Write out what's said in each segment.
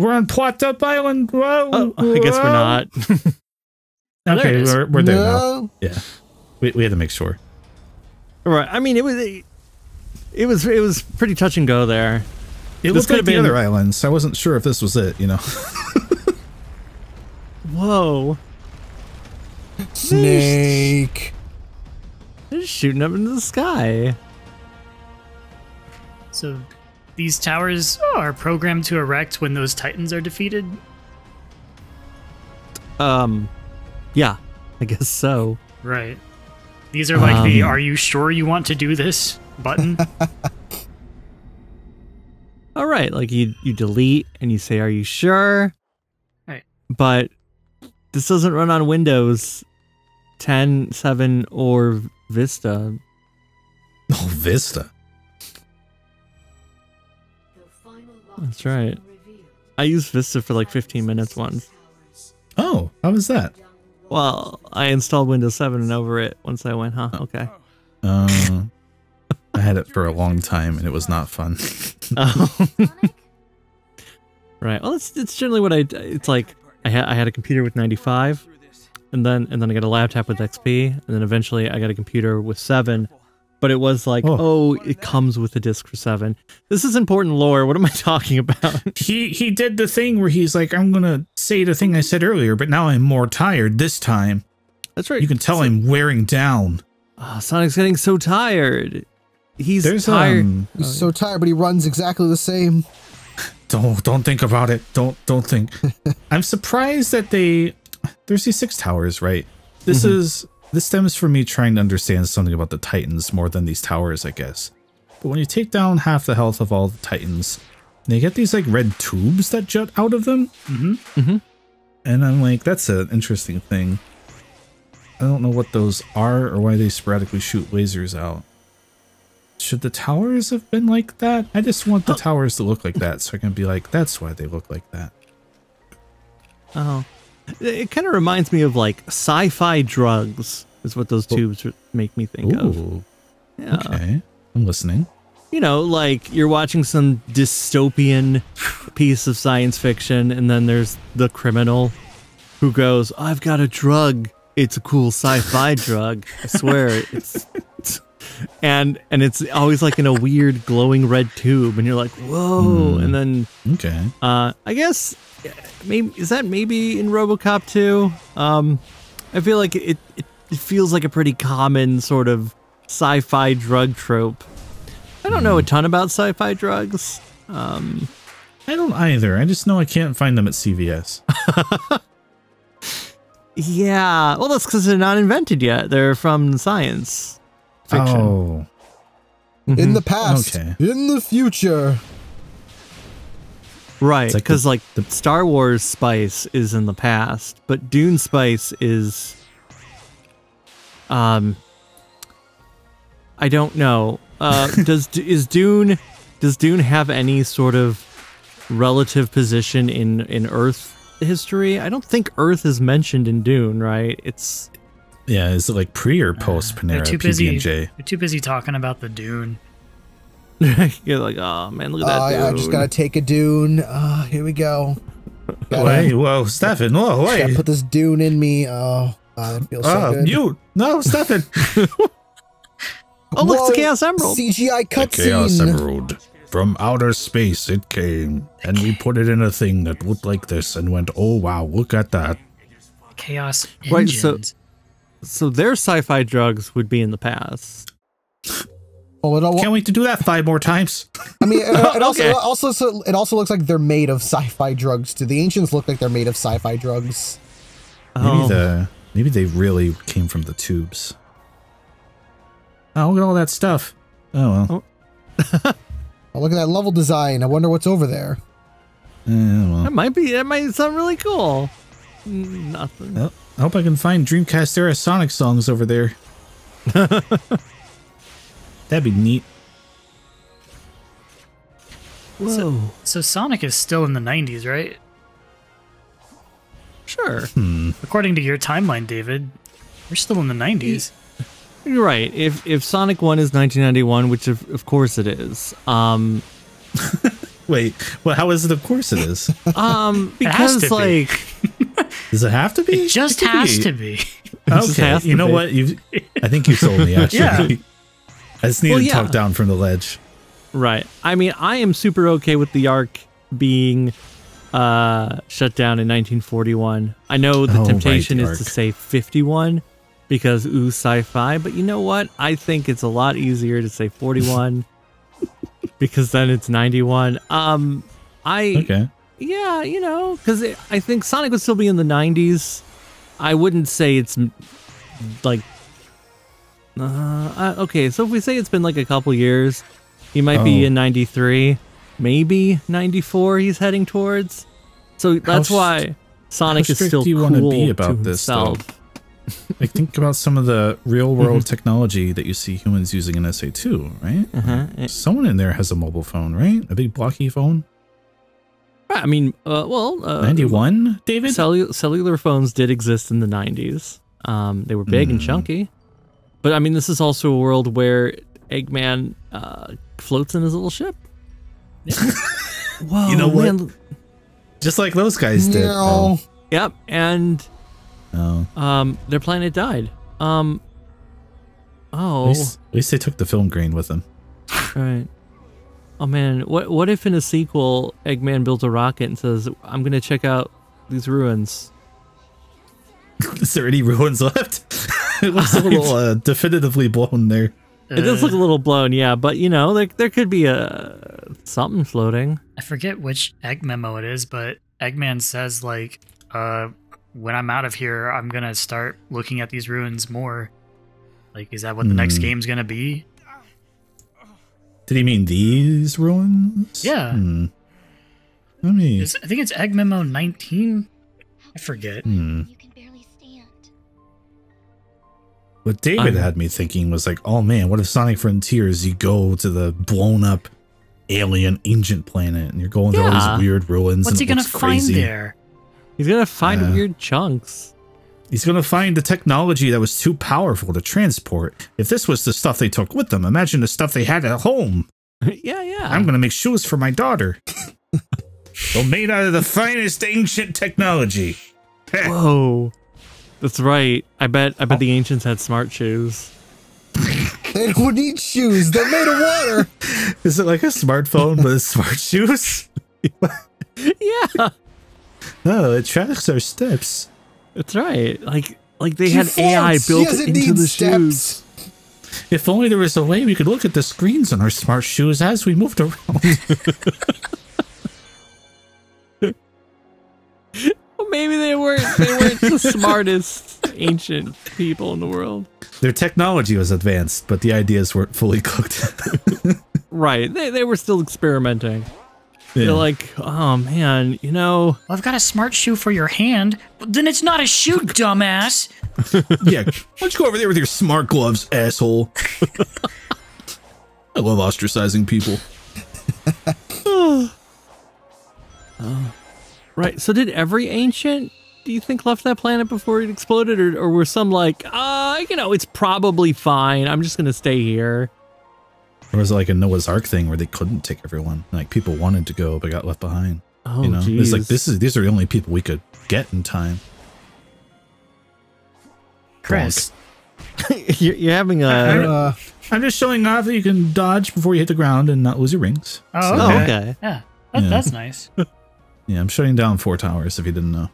We're on Plot Up Island. Whoa. Oh, I guess we're not. Okay, we're there now. Yeah, we had to make sure. Right. I mean, it was pretty touch and go there. It looked like the other islands. So I wasn't sure if this was it. You know. Whoa. Snake. They're shooting up into the sky. So these towers are programmed to erect when those titans are defeated? Yeah, I guess so. Right. These are like the "Are you sure you want to do this?" button. All right, like you delete and you say, "Are you sure?" Right. But this doesn't run on Windows 10, 7, or Vista. Oh, Vista. That's right. I used Vista for like 15 minutes once. Oh, how was that? Well, I installed Windows 7 and over it once I went, huh? Okay. I had it for a long time and it was not fun. Right. Well, it's generally what it's like. I had a computer with 95, and then I got a laptop with XP, and then eventually I got a computer with 7. But it was like, oh, it comes with a disc for 7. This is important lore. What am I talking about? He did the thing where he's like, I'm going to say the thing I said earlier, but now I'm more tired this time. That's right. You can tell I'm wearing down. Oh, Sonic's getting so tired. He's tired. He's so tired, but he runs exactly the same. Don't think about it. Don't think. I'm surprised that there's these 6 towers, right? This is... This stems from me trying to understand something about the Titans more than these towers, I guess. But when you take down half the health of all the Titans, they get these like red tubes that jut out of them. And I'm like, that's an interesting thing. I don't know what those are or why they sporadically shoot lasers out. Should the towers have been like that? I just want the towers to look like that so I can be like, that's why they look like that. Oh. It kind of reminds me of like sci-fi drugs is what those tubes make me think of. Yeah. Okay, I'm listening. You know, like you're watching some dystopian piece of science fiction and then there's the criminal who goes, I've got a drug. It's a cool sci-fi drug. I swear. And it's always like in a weird glowing red tube and you're like, whoa. And then, okay. I guess... Maybe, is that maybe in RoboCop 2? I feel like it feels like a pretty common sort of sci-fi drug trope. I don't know a ton about sci-fi drugs. I don't either. I just know I can't find them at CVS. Yeah. Well, that's because they're not invented yet. They're from science fiction. Oh. In the past. Okay. In the future. Right, because like the Star Wars spice is in the past, but Dune spice is, I don't know. Does Dune have any sort of relative position in Earth history? I don't think Earth is mentioned in Dune, right? It's is it like pre or post Panera PB&J? They're too busy talking about the Dune. You're like, oh man, look at that dune. I just gotta take a dune. Here we go. Whoa, Stefan, whoa, wait. Gotta put this dune in me. Oh, it feels so good. No, Stefan. Look, it's the Chaos Emerald. CGI cutscene. The Chaos Emerald. From outer space it came, and we put it in a thing that looked like this and went, oh wow, look at that. Chaos engines. Right, so their sci-fi drugs would be in the past. Can't wait to do that 5 more times. I mean, it also looks like they're made of sci-fi drugs too. The ancients look like they're made of sci-fi drugs. Maybe they really came from the tubes. Oh, look at all that stuff. Oh well. Oh, look at that level design. I wonder what's over there. Well. That might sound really cool. Nothing. Well, I hope I can find Dreamcast era Sonic songs over there. That'd be neat. Whoa. So Sonic is still in the 90s, right? Sure. According to your timeline, David, we're still in the 90s. You're right. If Sonic 1 is 1991, which of course it is, Wait, well, how is it of course it is? Because it like does it have to be? It just has to be. Okay, you know what? I think you sold me, actually. Yeah. I just need to talk down from the ledge. Right. I mean, I am super okay with the arc being shut down in 1941. I know the temptation is to say 51 because ooh, sci-fi, but you know what? I think it's a lot easier to say 41 because then it's 91. Yeah, you know, because I think Sonic would still be in the 90s. I wouldn't say it's like okay, so if we say it's been like a couple years, he might be in 93, maybe 94 he's heading towards. So that's why Sonic is still cool be about to himself. Like, think about some of the real-world technology that you see humans using in SA2, right? Someone in there has a mobile phone, right? A big blocky phone. I mean, 91, David? Cellular phones did exist in the 90s. They were big and chunky. But, I mean, this is also a world where Eggman floats in his little ship. Whoa, you know what? Man. Just like those guys did. Yep, and their planet died. At least they took the film grain with them. Right. Oh man, what if in a sequel Eggman builds a rocket and says, "I'm gonna check out these ruins"? Is there any ruins left? It looks a little definitively blown there. It does look a little blown, yeah. But you know, there could be a something floating. I forget which Egg memo it is, but Eggman says like, "When I'm out of here, I'm gonna start looking at these ruins more." Like, is that what the next game's gonna be? Did he mean these ruins? Yeah. I mean, I think it's Egg Memo 19. I forget. You can barely stand. What David had me thinking was like, oh man, what if Sonic Frontiers, you go to the blown up alien ancient planet and you're going to all these weird ruins. What's he going to find there? He's going to find weird chunks. He's going to find the technology that was too powerful to transport. If this was the stuff they took with them, imagine the stuff they had at home. Yeah. I'm going to make shoes for my daughter. They're made out of the finest ancient technology. Whoa. That's right. I bet the ancients had smart shoes. They would eat shoes. They're made of water. Is it like a smartphone with smart shoes? Yeah. No, it tracks our steps. That's right. Like they had AI built into the shoes. If only there was a way we could look at the screens on our smart shoes as we moved around. Well, maybe they weren't the smartest ancient people in the world. Their technology was advanced, but the ideas weren't fully cooked. Right. They were still experimenting. Yeah. They're like, oh man, you know, I've got a smart shoe for your hand. But then it's not a shoe, dumbass. Yeah, why don't you go over there with your smart gloves, asshole? I love ostracizing people. Right. So, did every ancient, do you think, left that planet before it exploded, or were some like, you know, it's probably fine. I'm just gonna stay here. Or was it like a Noah's Ark thing where they couldn't take everyone? Like, people wanted to go but got left behind. Oh, you know? It's like, these are the only people we could get in time. Chris. You're having a... I'm just showing off that you can dodge before you hit the ground and not lose your rings. Oh, okay. Yeah, that's nice. Yeah, I'm shutting down 4 towers if you didn't know.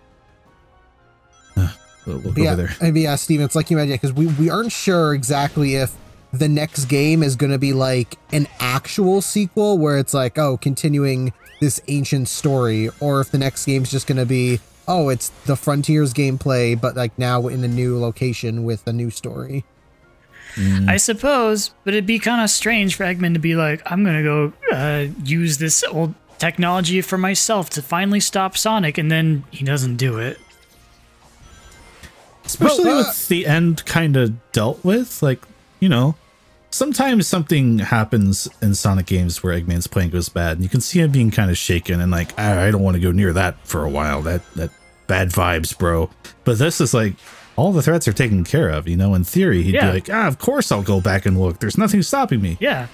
We'll go over there. Maybe, Steven, it's like you mentioned, because we aren't sure exactly if the next game is going to be like an actual sequel where it's like, oh, continuing this ancient story, or if the next game's just going to be, oh, it's the Frontiers gameplay, but like now in a new location with a new story. I suppose, but it'd be kind of strange for Eggman to be like, I'm going to go use this old technology for myself to finally stop Sonic, and then he doesn't do it. Especially with the end kind of dealt with, like, you know, sometimes something happens in Sonic games where Eggman's plan goes bad, and you can see him being kind of shaken and like, I don't want to go near that for a while. That bad vibes, bro. But this is like, all the threats are taken care of, you know. In theory, he'd be like, of course I'll go back and look. There's nothing stopping me. Yeah.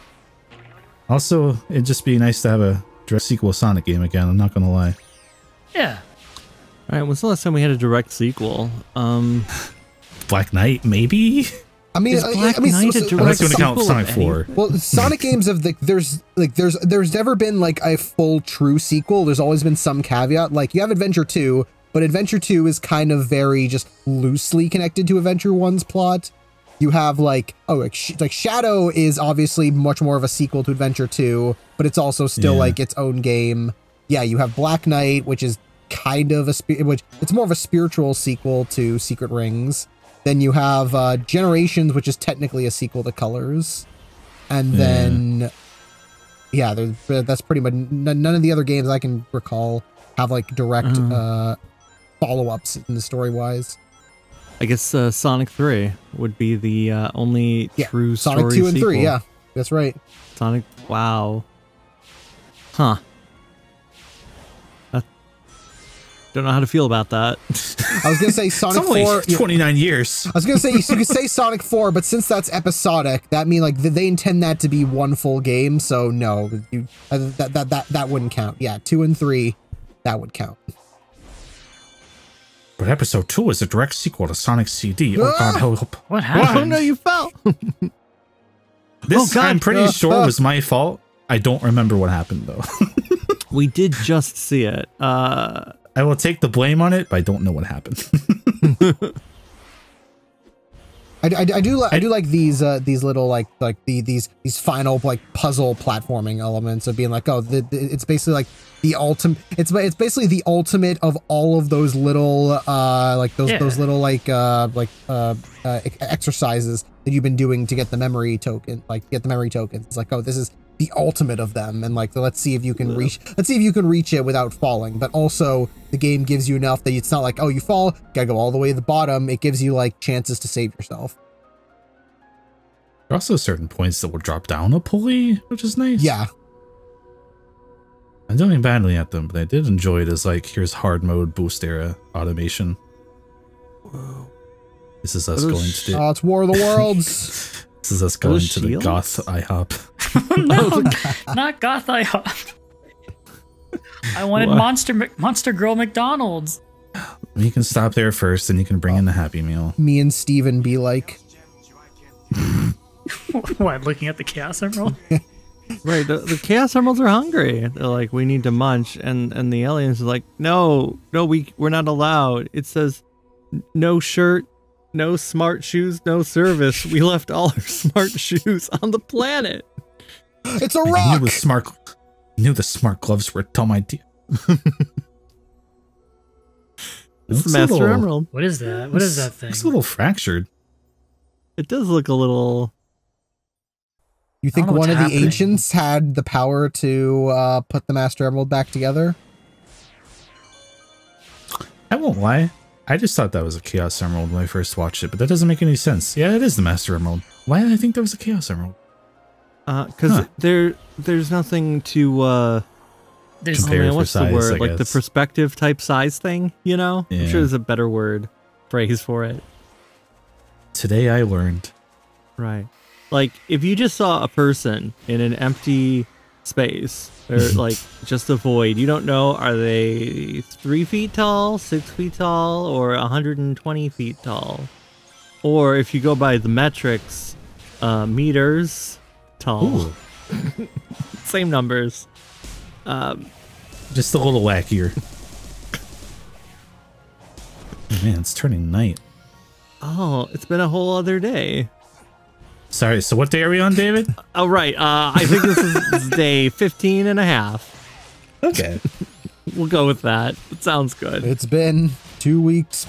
Also, it'd just be nice to have a direct sequel Sonic game again, I'm not gonna lie. Yeah. Alright, when's the last time we had a direct sequel? Black Knight, maybe? I mean, unless you want to count Sonic 4. Well, Sonic games of the there's never been like a full true sequel. There's always been some caveat. Like you have Adventure 2, but Adventure 2 is kind of very just loosely connected to Adventure 1's plot. You have like Shadow is obviously much more of a sequel to Adventure 2, but it's also still like its own game. Yeah, you have Black Knight, which is kind of a it's more of a spiritual sequel to Secret Rings. Then you have Generations, which is technically a sequel to Colors. And then, yeah, that's pretty much... None of the other games I can recall have, like, direct follow-ups in the story-wise. I guess Sonic 3 would be the only true Sonic story Sonic 2 and sequel. 3, yeah. That's right. Sonic... Wow. Huh. Don't know how to feel about that. I was gonna say Sonic 4. 29 years. I was gonna say you could say Sonic 4, but since that's episodic, that means like they intend that to be one full game. So no, that wouldn't count. Yeah, 2 and 3, that would count. But episode 2 is a direct sequel to Sonic CD. Oh God, help! What happened? Oh no, you fell. This I'm pretty sure was my fault. I don't remember what happened though. We did just see it. I will take the blame on it, but I don't know what happened. I do like these little these final like puzzle platforming elements of being like, oh, it's basically like the ultimate. It's basically the ultimate of all of those little exercises that you've been doing to get the memory token, It's like, oh, this is the ultimate of them, and like let's see if you can reach it without falling, but also the game gives you enough that it's not like, oh, you fall, gotta go all the way to the bottom. It gives you like chances to save yourself. There are also certain points that will drop down a pulley, which is nice. Yeah, I'm doing badly at them, but I did enjoy it as like, here's hard mode boost era automation. Whoa. This is us going to oh, it's War of the Worlds. This is us going to the Goth IHOP. No, not Goth IHOP. I wanted Monster Girl McDonald's. You can stop there first, and you can bring in the Happy Meal. Me and Steven be like... What, looking at the Chaos Emerald? Right, the Chaos Emeralds are hungry. They're like, we need to munch, and the aliens are like, no, we're not allowed. It says, no shirt. No smart shoes, no service. We left all our smart shoes on the planet. It's a rock. I knew the smart gloves were a dumb idea. It's Master Emerald. What is that? What is that thing? It's a little fractured. It does look a little. You think one of the ancients had the power to put the Master Emerald back together? I won't lie. I just thought that was a Chaos Emerald when I first watched it, but that doesn't make any sense. Yeah, it is the Master Emerald. Why did I think that was a Chaos Emerald? Because there's nothing to compare for what's the word? Like the perspective type size thing, you know? Yeah. I'm sure there's a better phrase for it. Today I learned. Right. Like, if you just saw a person in an empty space, or like just a void, you don't know, are they 3 feet tall, 6 feet tall, or 120 feet tall, or if you go by the metrics, meters tall. Same numbers, just a little wackier. Man, it's turning night. Oh, it's been a whole other day. Sorry, so what day are we on, David? Oh, right. I think this is day 15 and a half. Okay. We'll go with that. It sounds good. It's been 2 weeks.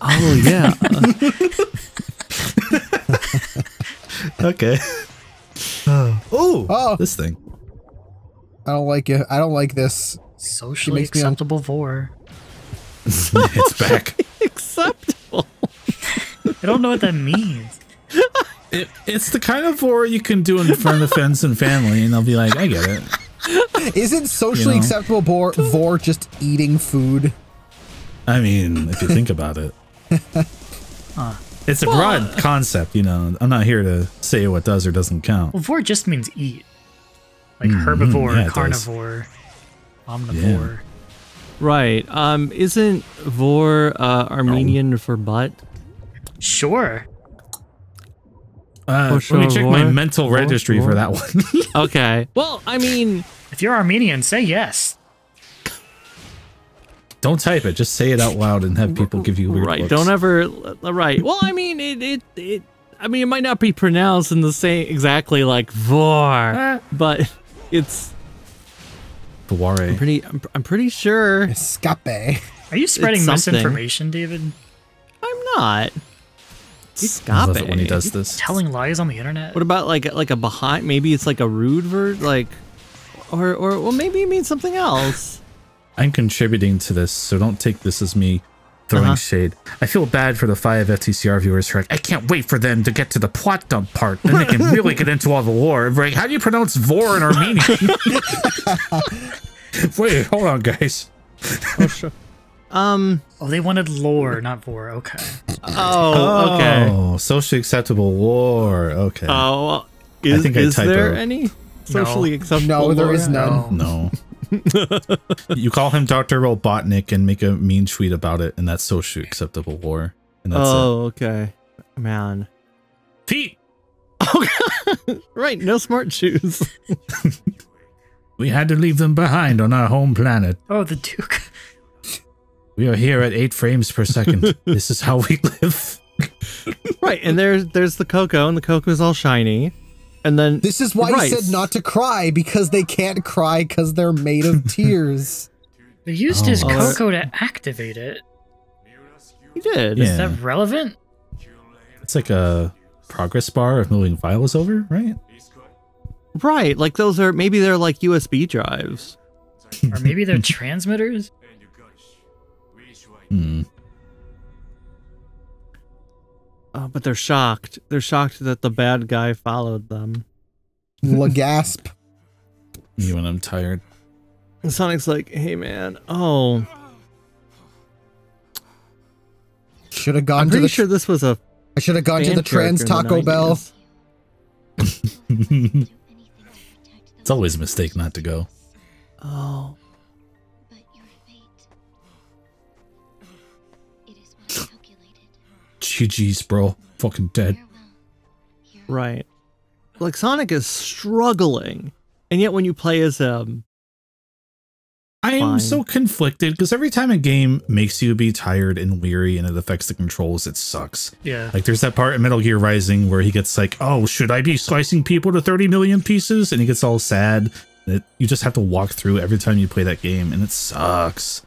Oh, yeah. Okay. Oh, this thing. I don't like it. I don't like this. Socially acceptable for. It's back. Acceptable. I don't know what that means. It's the kind of war you can do in front of friends and family, and they'll be like, I get it. Isn't socially acceptable vor just eating food? I mean, if you think about it. It's a broad concept, you know. I'm not here to say what does or doesn't count. Well, vor just means eat. like herbivore, carnivore, omnivore. Yeah. Right. Isn't vor Armenian for butt? Sure. Let me check my mental registry for that one. Okay. Well, I mean, if you're Armenian, say yes. Don't type it. Just say it out loud and have people give you weird looks. Don't ever. Right. Well, I mean, it might not be pronounced in the same exactly like vor, but it's. Baware. I'm pretty sure. Escape. Are you spreading misinformation, David? I'm not. Escape. I love it when he does this. Telling lies on the internet. What about like a behind? Maybe it's like a rude word, like, or well, maybe it means something else. I'm contributing to this, so don't take this as me throwing shade. I feel bad for the 5 FTCR viewers who are like, I can't wait for them to get to the plot dump part, then they can really get into all the lore. Like, how do you pronounce vor in Armenian? Wait, hold on, guys. Oh, sure. Oh, they wanted lore, not vor. Okay. Oh, okay. Oh, socially acceptable lore. Okay. Oh, is there any socially acceptable lore? No, there is none. No. You call him Dr. Robotnik and make a mean tweet about it, and that's socially acceptable lore. And that's okay. Man. Pete! Oh, God. Right, no smart shoes. We had to leave them behind on our home planet. Oh, the Duke. We are here at 8 frames per second. This is how we live. Right, and there's the cocoa, and the cocoa is all shiny. And then this is why he said not to cry, because they can't cry because they're made of tears. They used his cocoa to activate it. He did. Yeah. Is that relevant? It's like a progress bar of moving files over, right? Right. Like those are, maybe they're like USB drives. Or maybe they're transmitters. Hmm. But they're shocked. They're shocked that the bad guy followed them. Gasp. Even I'm tired. And Sonic's like, hey man, should have gone. I'm pretty sure this was a. I should have gone to the trans Taco Bell. It's always a mistake not to go. Oh. GG's, bro. Fucking dead. Right. Like, Sonic is struggling. And yet when you play as him... I am so conflicted, because every time a game makes you be tired and weary and it affects the controls, it sucks. Yeah. Like, there's that part in Metal Gear Rising where he gets like, oh, should I be slicing people to 30 million pieces? And he gets all sad. You just have to walk through every time you play that game, and it sucks.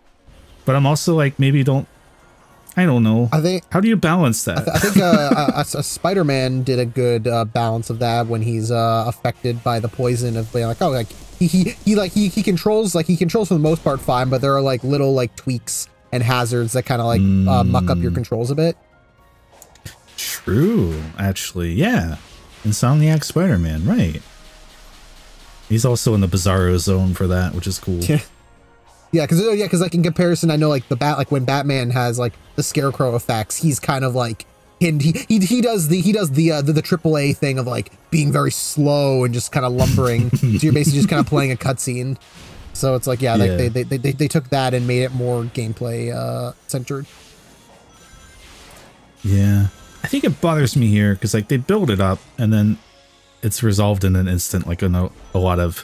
But I'm also like, maybe don't... I don't know. I think, how do you balance that? I think Spider-Man did a good balance of that when he's affected by the poison of being like, oh, like he controls for the most part fine, but there are like little like tweaks and hazards that kind of like muck up your controls a bit. True, actually, yeah. Insomniac Spider-Man, right? He's also in the Bizarro zone for that, which is cool. Yeah. Yeah, because like in comparison, I know like when Batman has like the Scarecrow effects, he's kind of like he does the AAA thing of like being very slow and just kind of lumbering. So you're basically just kind of playing a cutscene. So it's like yeah. They took that and made it more gameplay centered. Yeah, I think it bothers me here because like they build it up and then it's resolved in an instant, like in a lot of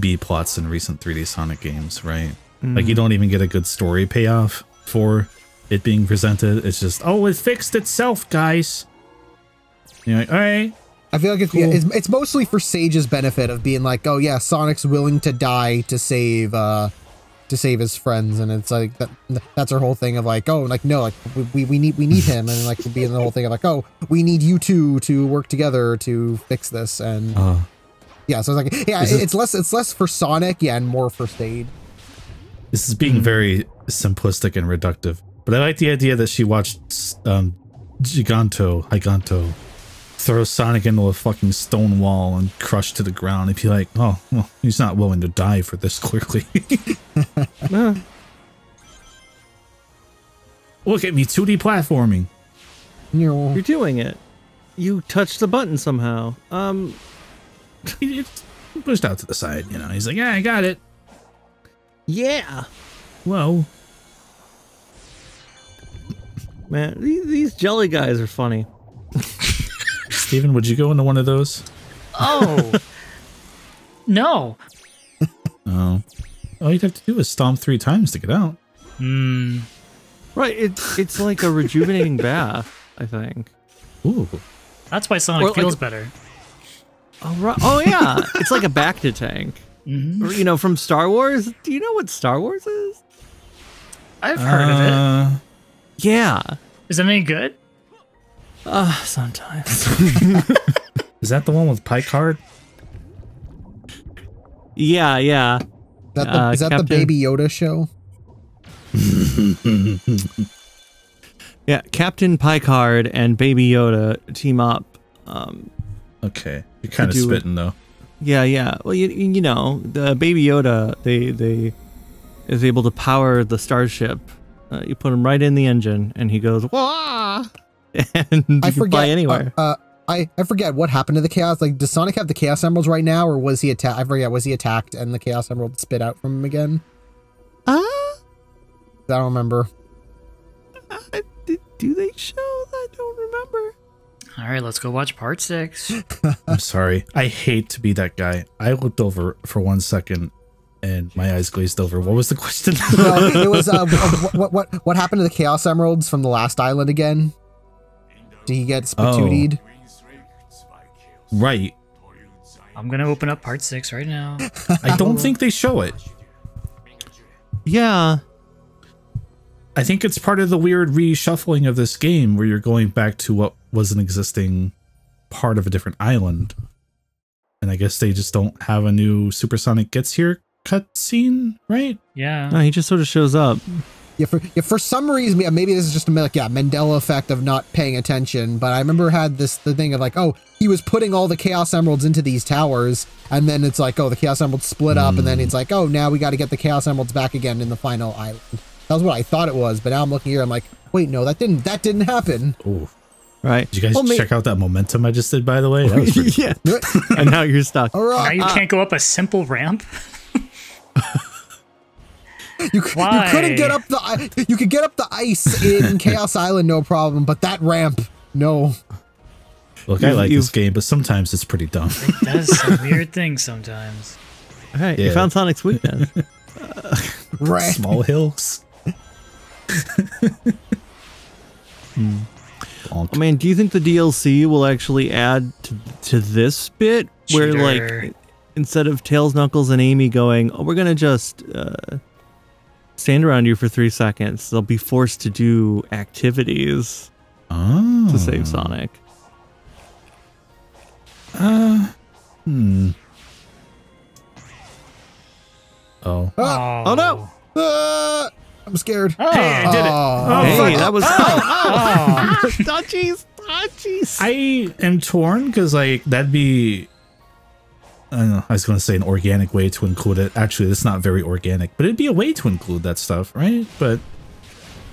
B plots in recent 3D Sonic games, right? Like, you don't even get a good story payoff for it being presented. It's just, oh, it fixed itself, guys. You're like, all right. I feel like it's, cool. Yeah, it's mostly for Sage's benefit of being like, oh, yeah, Sonic's willing to die to save his friends. And it's like, that's her whole thing of like, oh, like, no, like, we need him. And like, being the whole thing of like, oh, we need you two to work together to fix this. And yeah, so it's like, yeah, it's less for Sonic, yeah, and more for Sage. This is being very simplistic and reductive, but I like the idea that she watched Giganto throw Sonic into a fucking stone wall and crush to the ground and be like, oh, well, he's not willing to die for this, clearly. Look at me, 2D platforming. No. You're doing it. You touched the button somehow. pushed out to the side, you know. He's like, yeah, I got it. Yeah. Whoa. Man, these jelly guys are funny. Steven, would you go into one of those? Oh. No. Oh. All you'd have to do is stomp 3 times to get out. Mm. Right, it's like a rejuvenating bath, I think. Ooh. That's why Sonic feels like, better. Oh, right. Oh yeah, it's like a Bacta tank. Mm-hmm. Or, you know, from Star Wars. Do you know what Star Wars is? I've heard of it. Yeah. Is it any good? Sometimes. Is that the one with Picard? Yeah, yeah. Is that the Baby Yoda show? Yeah, Captain Picard and Baby Yoda team up. Okay, you're kind of spitting though. Yeah, yeah. Well, you know, the Baby Yoda they is able to power the starship. You put him right in the engine, and he goes wah, and you can fly anywhere. I forget what happened to the Chaos. Like, does Sonic have the Chaos Emeralds right now, or was he attacked? I forget. Was he attacked, and the Chaos Emerald spit out from him again? I don't remember. Do they show? I don't remember. All right, let's go watch part 6. I'm sorry. I hate to be that guy. I looked over for 1 second, and my eyes glazed over. What was the question? It was what happened to the Chaos Emeralds from the last island again? Did he get spatootied? Oh. Right. I'm gonna open up part 6 right now. I don't think they show it. Yeah. I think it's part of the weird reshuffling of this game where you're going back to what was an existing part of a different island. And I guess they just don't have a new Supersonic Gets Here cutscene, right? Yeah. No, he just sort of shows up. Yeah, for some reason, maybe this is just a Mandela effect of not paying attention, but I remember had the thing of like, oh, he was putting all the Chaos Emeralds into these towers, and then it's like, oh, the Chaos Emeralds split up, and then it's like, oh, now we got to get the Chaos Emeralds back again in the final island. That was what I thought it was, but now I'm looking here. I'm like, wait, no, that didn't happen. Ooh. Right. Did you guys check out that momentum I just did, by the way? That was pretty cool. Yeah. And now you're stuck. Right. Now you can't go up a simple ramp. You couldn't get up the. You could get up the ice in Chaos Island, no problem. But that ramp, no. Look, I like this game, but sometimes it's pretty dumb. It does some weird things sometimes. All right, yeah. You found Sonic's weakness. Small hills. Oh man, do you think the DLC will actually add to this bit where like instead of Tails, Knuckles, and Amy going, oh, we're gonna just stand around you for 3 seconds, they'll be forced to do activities to save Sonic? Oh no! I'm scared. Oh, hey, I did it. Oh, hey, that was touchies. I am torn because like that'd be, I don't know, I was going to say an organic way to include it. Actually, it's not very organic, but it'd be a way to include that stuff, right? But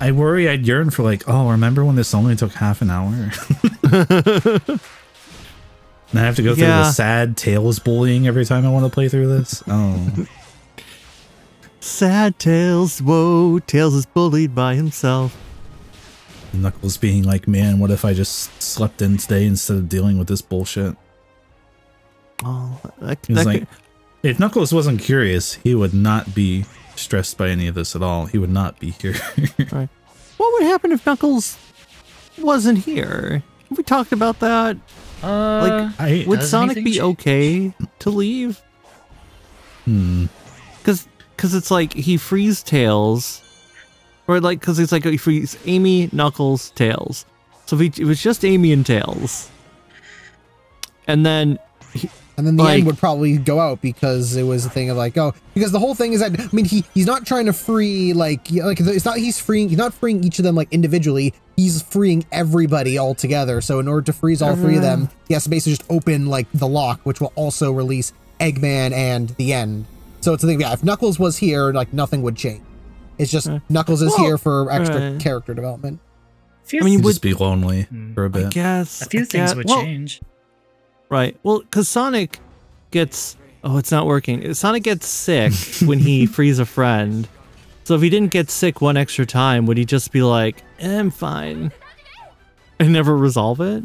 I worry I'd yearn for like, oh, remember when this only took half an hour? And I have to go through the sad Tails bullying every time I want to play through this. Oh. Sad Tails, whoa, Tails is bullied by himself. Knuckles being like, man, what if I just slept in today instead of dealing with this bullshit? Oh, like, if Knuckles wasn't curious, he would not be stressed by any of this at all. He would not be here. Right. What would happen if Knuckles wasn't here? Have we talked about that? Would Sonic be okay to leave? Because it's like he frees Tails, or like because it's like he frees Amy, Knuckles, Tails. So if it was just Amy and Tails, and then the end would probably go out because it was a thing of like, oh, because the whole thing is that, I mean, he's not trying to free like it's not he's not freeing each of them like individually. He's freeing everybody all together. So in order to freeze all three of them, he has to basically just open like the lock, which will also release Eggman and the end. So it's the thing, yeah, if Knuckles was here, like, nothing would change. It's just Knuckles is here for extra character development. I mean, you would just be lonely for a bit. I guess. A few things would change. Right. Well, because Sonic gets Oh, it's not working. Sonic gets sick when he frees a friend. So if he didn't get sick one extra time, would he just be like, I'm fine, and never resolve it?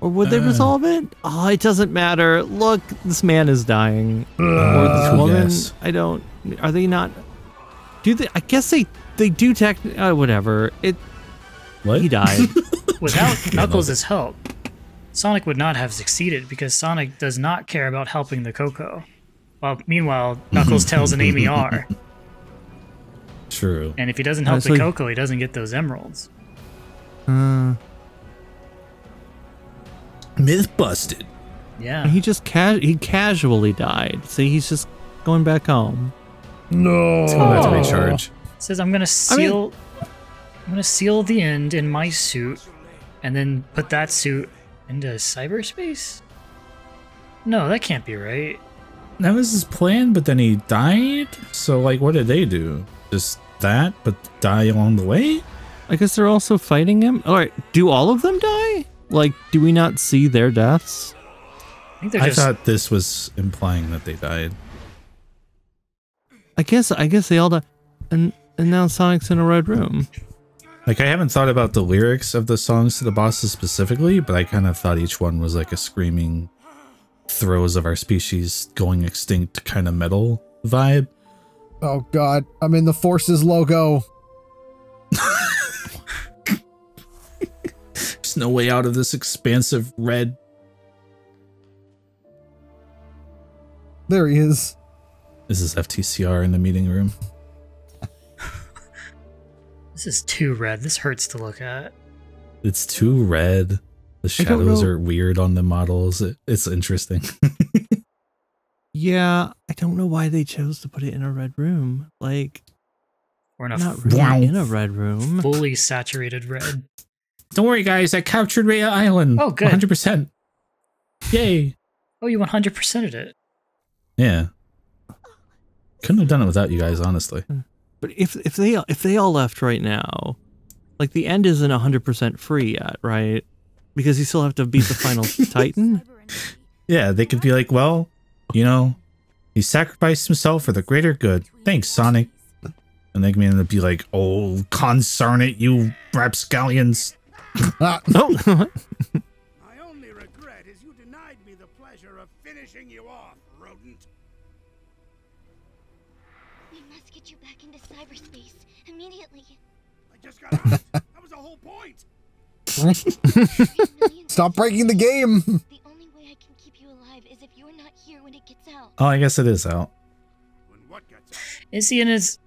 Or would they resolve it? Oh, it doesn't matter. Look, this man is dying. Or this woman. Yes. I don't... Are they not... Do they... I guess they do technically... whatever. It... What? He died. Without Knuckles' help, Sonic would not have succeeded because Sonic does not care about helping the Coco. Well, meanwhile, Knuckles, Tails, and Amy are. True. And if he doesn't help the Coco, he doesn't get those emeralds. Myth busted. Yeah. He just casually died. So he's just going back home. No. It's going back to recharge. It says I'm gonna seal the end in my suit, and then put that suit into cyberspace. No, that can't be right. That was his plan, but then he died. So like, what did they do? Just that, but die along the way? I guess they're also fighting him. All right. Do all of them die? Like, do we not see their deaths? I thought this was implying that they died. I guess they all died. And now Sonic's in a red room. Like, I haven't thought about the lyrics of the songs to the bosses specifically, but I kind of thought each one was like a screaming throes of our species going extinct kind of metal vibe. Oh, God. I'm in the Forces logo. No way out of this expansive red. There he is. This is FTCR in the meeting room. This is too red. This hurts to look at. It's too red. The shadows are weird on the models. It's interesting. Yeah, I don't know why they chose to put it in a red room. Like, we're not really in a red room. Fully saturated red. Don't worry, guys. I captured Rhea Island. Oh, good. 100%. Yay. Oh, you 100%ed it. Yeah. Couldn't have done it without you guys, honestly. But if they all left right now, like the end isn't 100% free yet, right? Because you still have to beat the final Titan. Yeah, they could be like, well, you know, he sacrificed himself for the greater good. Thanks, Sonic. And Eggman would be like, oh, concern it, you rapscallions. No. My only regret is you denied me the pleasure of finishing you off, rodent. We must get you back into cyberspace immediately. I just got out. That was the whole point. Stop breaking the game. The only way I can keep you alive is if you're not here when it gets out. Oh, I guess it is out. When what gets out? Is he in his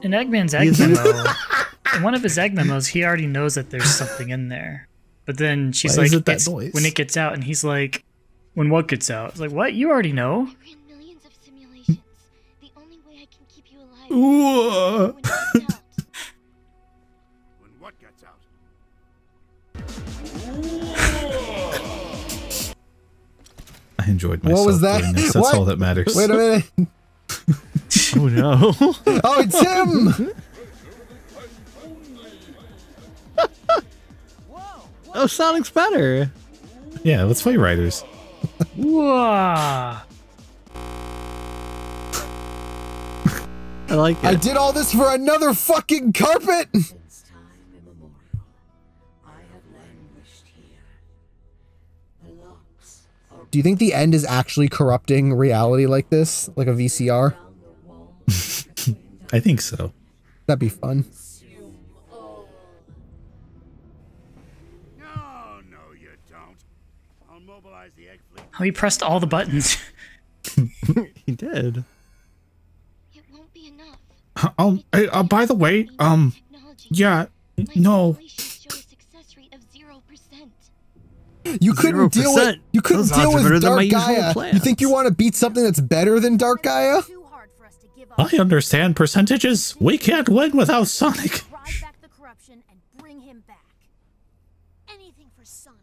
in Eggman's egg memo? In one of his egg memos, he already knows that there's something in there. But then she's like, when it gets out, and he's like, when what gets out? It's like, what? You already know? I ran millions of simulations. The only way I can keep you alive is when what gets out. I enjoyed myself. What was that? That's what? All that matters. Wait a minute. Oh, no. Oh, it's him! Oh, Sonic's better. Yeah, let's play Riders. Whoa. I like it. I did all this for another fucking carpet. Since time immemorial, I have languished here. The locks are... Do you think the end is actually corrupting reality like this, like a VCR? I think so. That'd be fun. Oh, he pressed all the buttons. He did. It won't be enough. By the way, yeah, no. You couldn't 0%. Deal with Dark Gaia. You think you want to beat something that's better than Dark Gaia? I understand percentages. We can't win without Sonic. Drive back the corruption and bring him back. Anything for Sonic.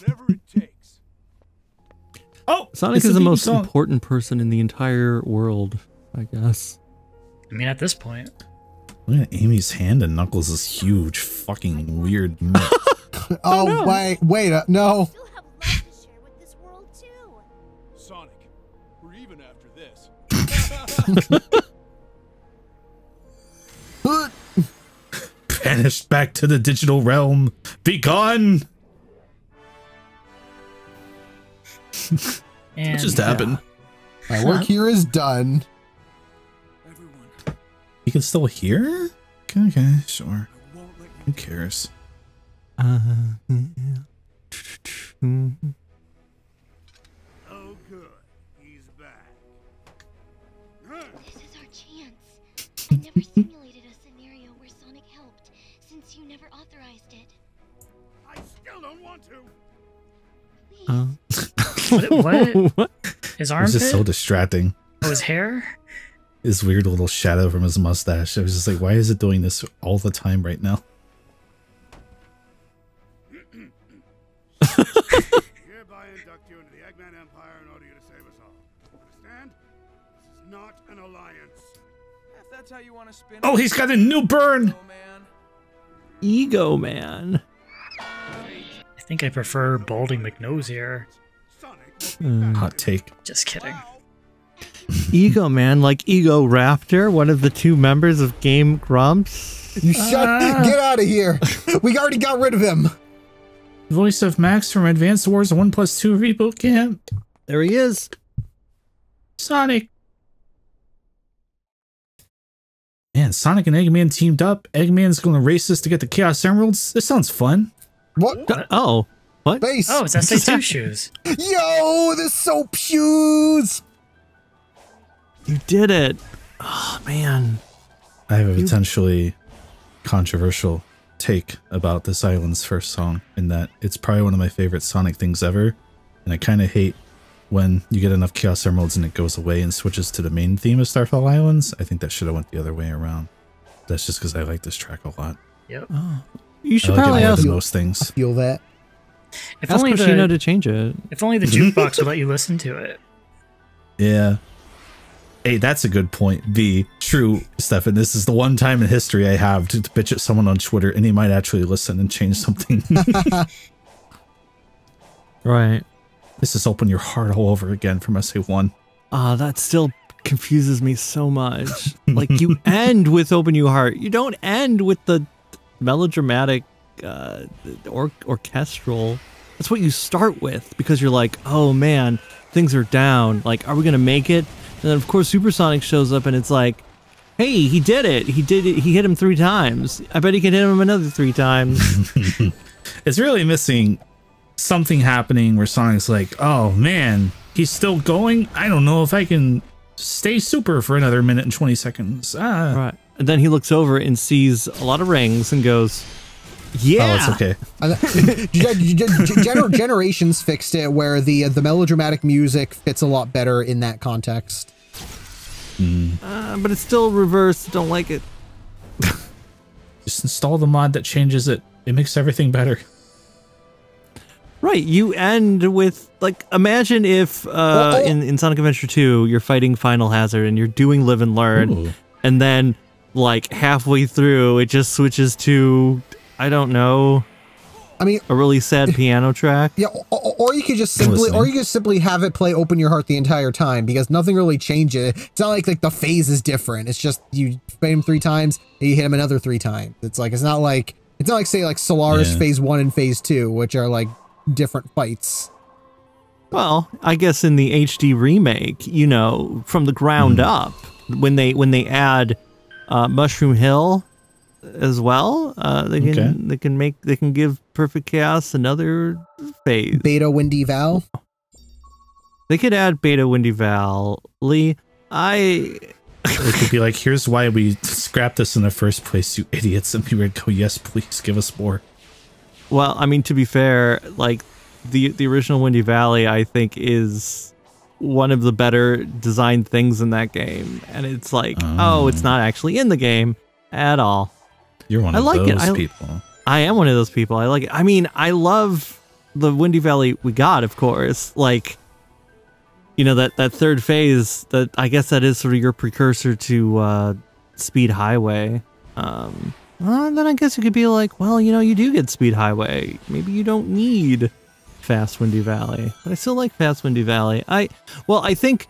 Whatever it takes. Oh, Sonic is the most important person in the entire world, I guess. I mean, at this point. Look at Amy's hand and Knuckles' huge fucking weird mess. Oh, no. Wait, no. Banished back to the digital realm. Be gone. What just happened? My work here is done. You can still hear? Okay, sure. Who cares? Oh, good. He's back. This is our chance. I never simulated a scenario where Sonic helped since you never authorized it. I still don't want to. What? His armpit? It was just so distracting. Oh, his hair? His weird little shadow from his mustache. I was just like, why is it doing this all the time right now? Hereby induct you into the Eggman Empire in order to save us all. Understand? This is not an alliance. If that's how you want to spin. Oh, he's got a new burn. Ego man. I think I prefer balding McNose here. Hot take. Just kidding. Ego man, like Ego Raptor, one of the two members of Game Grumps. You get out of here. We already got rid of him. Voice of Max from Advanced Wars 1+2 Reboot Camp. There he is. Sonic. Man, Sonic and Eggman teamed up. Eggman's going to race us to get the Chaos Emeralds. This sounds fun. What? Oh. What? Base. Oh, it's SA2 shoes. Yo, the soap shoes. You did it. Oh, man. I have a potentially controversial take about this island's first song, in that it's probably one of my favorite Sonic things ever, and I kind of hate when you get enough Chaos Emeralds and it goes away and switches to the main theme of Starfall Islands. I think that should have went the other way around. That's just because I like this track a lot. Yep. Oh. You should probably ask most things. I feel that. If ask only Christina to change it. If only the jukebox would let you listen to it. Yeah. A, that's a good point. B, true, Stefan. This is the one time in history I have to bitch at someone on Twitter, and he might actually listen and change something. Right. This is Open Your Heart all over again from SA1. Ah, that still confuses me so much. Like, you end with Open Your Heart. You don't end with the melodramatic orchestral. That's what you start with, because you're like, oh man, things are down. Like, are we gonna make it? And then, of course, Supersonic shows up, and it's like, hey, he did it. He did it. He hit him 3 times. I bet he can hit him another 3 times. It's really missing something happening where Sonic's like, oh, man, he's still going. I don't know if I can stay super for another minute and 20 seconds. Ah. Right. And then he looks over and sees a lot of rings and goes, yeah. Oh, it's okay. Generations fixed it where the melodramatic music fits a lot better in that context. Mm. But it's still reversed. Don't like it. Just install the mod that changes it. It makes everything better. Right. You end with, like, imagine if in Sonic Adventure 2, you're fighting Final Hazard and you're doing Live and Learn. Ooh. And then, like, halfway through, it just switches to, I don't know. I mean, a really sad piano track. Yeah, or you could just simply, have it play "Open Your Heart" the entire time, because nothing really changes. It's not like the phase is different. It's just you hit him 3 times, and you hit him another 3 times. It's like it's not like say like Solaris phase 1 and phase 2, which are like different fights. Well, I guess in the HD remake, you know, from the ground up, when they add Mushroom Hill as well, they can give Perfect Chaos another phase. Beta Windy Val. They could add Beta Windy Val. Lee, it could be like, here's why we scrapped this in the first place, you idiots, and people would go, yes, please give us more. Well, I mean, to be fair, like the original Windy Valley, I think, is one of the better designed things in that game, and it's like, oh, it's not actually in the game at all. You're one of those people. I am one of those people. I like it. I mean, I love the Windy Valley we got, of course. Like, you know, that third phase, that I guess that is sort of your precursor to Speed Highway. Well, then I guess it could be like, well, you know, you do get Speed Highway. Maybe you don't need Fast Windy Valley. But I still like Fast Windy Valley. I think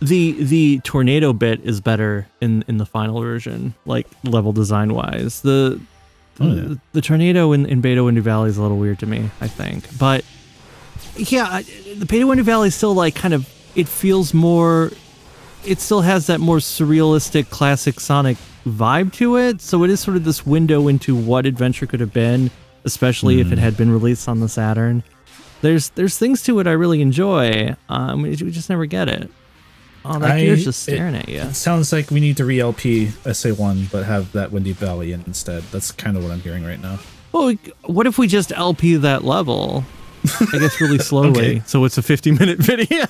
The tornado bit is better in the final version, like level design wise. The tornado in Beta Windu Valley is a little weird to me, I think. But yeah, the Beta Windu Valley is still like kind of, it feels more, it still has that more surrealistic classic Sonic vibe to it. So it is sort of this window into what Adventure could have been, especially if it had been released on the Saturn. There's things to it I really enjoy. We just never get it. Oh, that gear's just staring at you. It sounds like we need to re-LP SA1, but have that Windy Valley in instead. That's kind of what I'm hearing right now. Well, what if we just LP that level? I guess really slowly, okay. So it's a 50-minute video.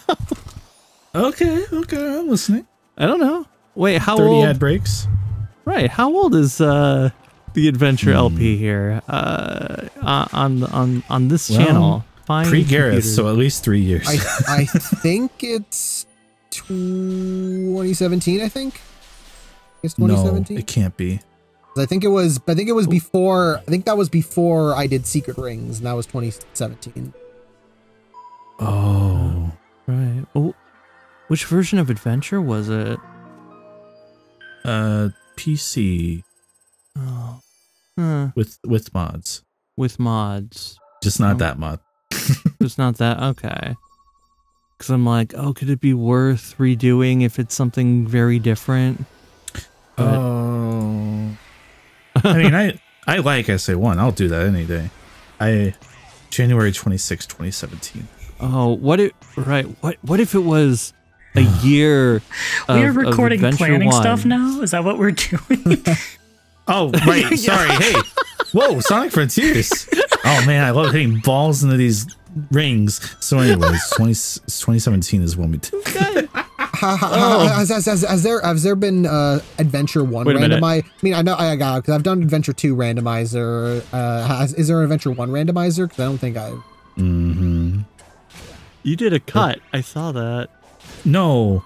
okay, I'm listening. I don't know. Wait, how 30 old? 30 ad breaks. Right. How old is the Adventure LP here on this channel? Pre-Gareth, so at least 3 years. I think it's 2017, I think. It's 2017. No, it can't be. I think it was before. I think that was before I did Secret Rings, and that was 2017. Oh, right. Oh, which version of Adventure was it? PC. Oh. Huh. With mods. With mods. Just not that mod. Just not that. Okay. Because I'm like, oh, could it be worth redoing if it's something very different? Oh, I mean, I like SA1. I'll do that any day. January 26, 2017. Oh, what if it was a year? We're recording planning stuff now. Is that what we're doing? Oh, right. Sorry. Hey, whoa, Sonic Frontiers. Oh man, I love hitting balls into these rings. So anyways, 2017 is when we did. Has there been Adventure 1 randomizer? I mean, I know I got, because I've done Adventure 2 randomizer. Is there an Adventure 1 randomizer? Because I don't think I. You did a cut. I saw that. No,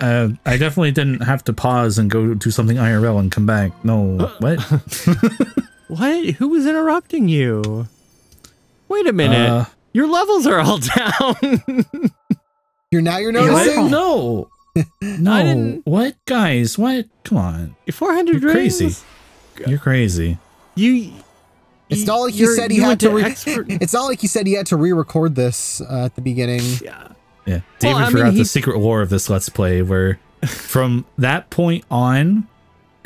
I definitely didn't have to pause and go do something IRL and come back. No, what? What? Who was interrupting you? Wait a minute. Your levels are all down. You're noticing? No. No. What? Guys, what? Come on. 400 You're crazy. Rings? You're crazy. It's not like he said he had to It's not like he said he had to re-record this at the beginning. Yeah. Yeah. David forgot the secret lore of this Let's Play, where from that point on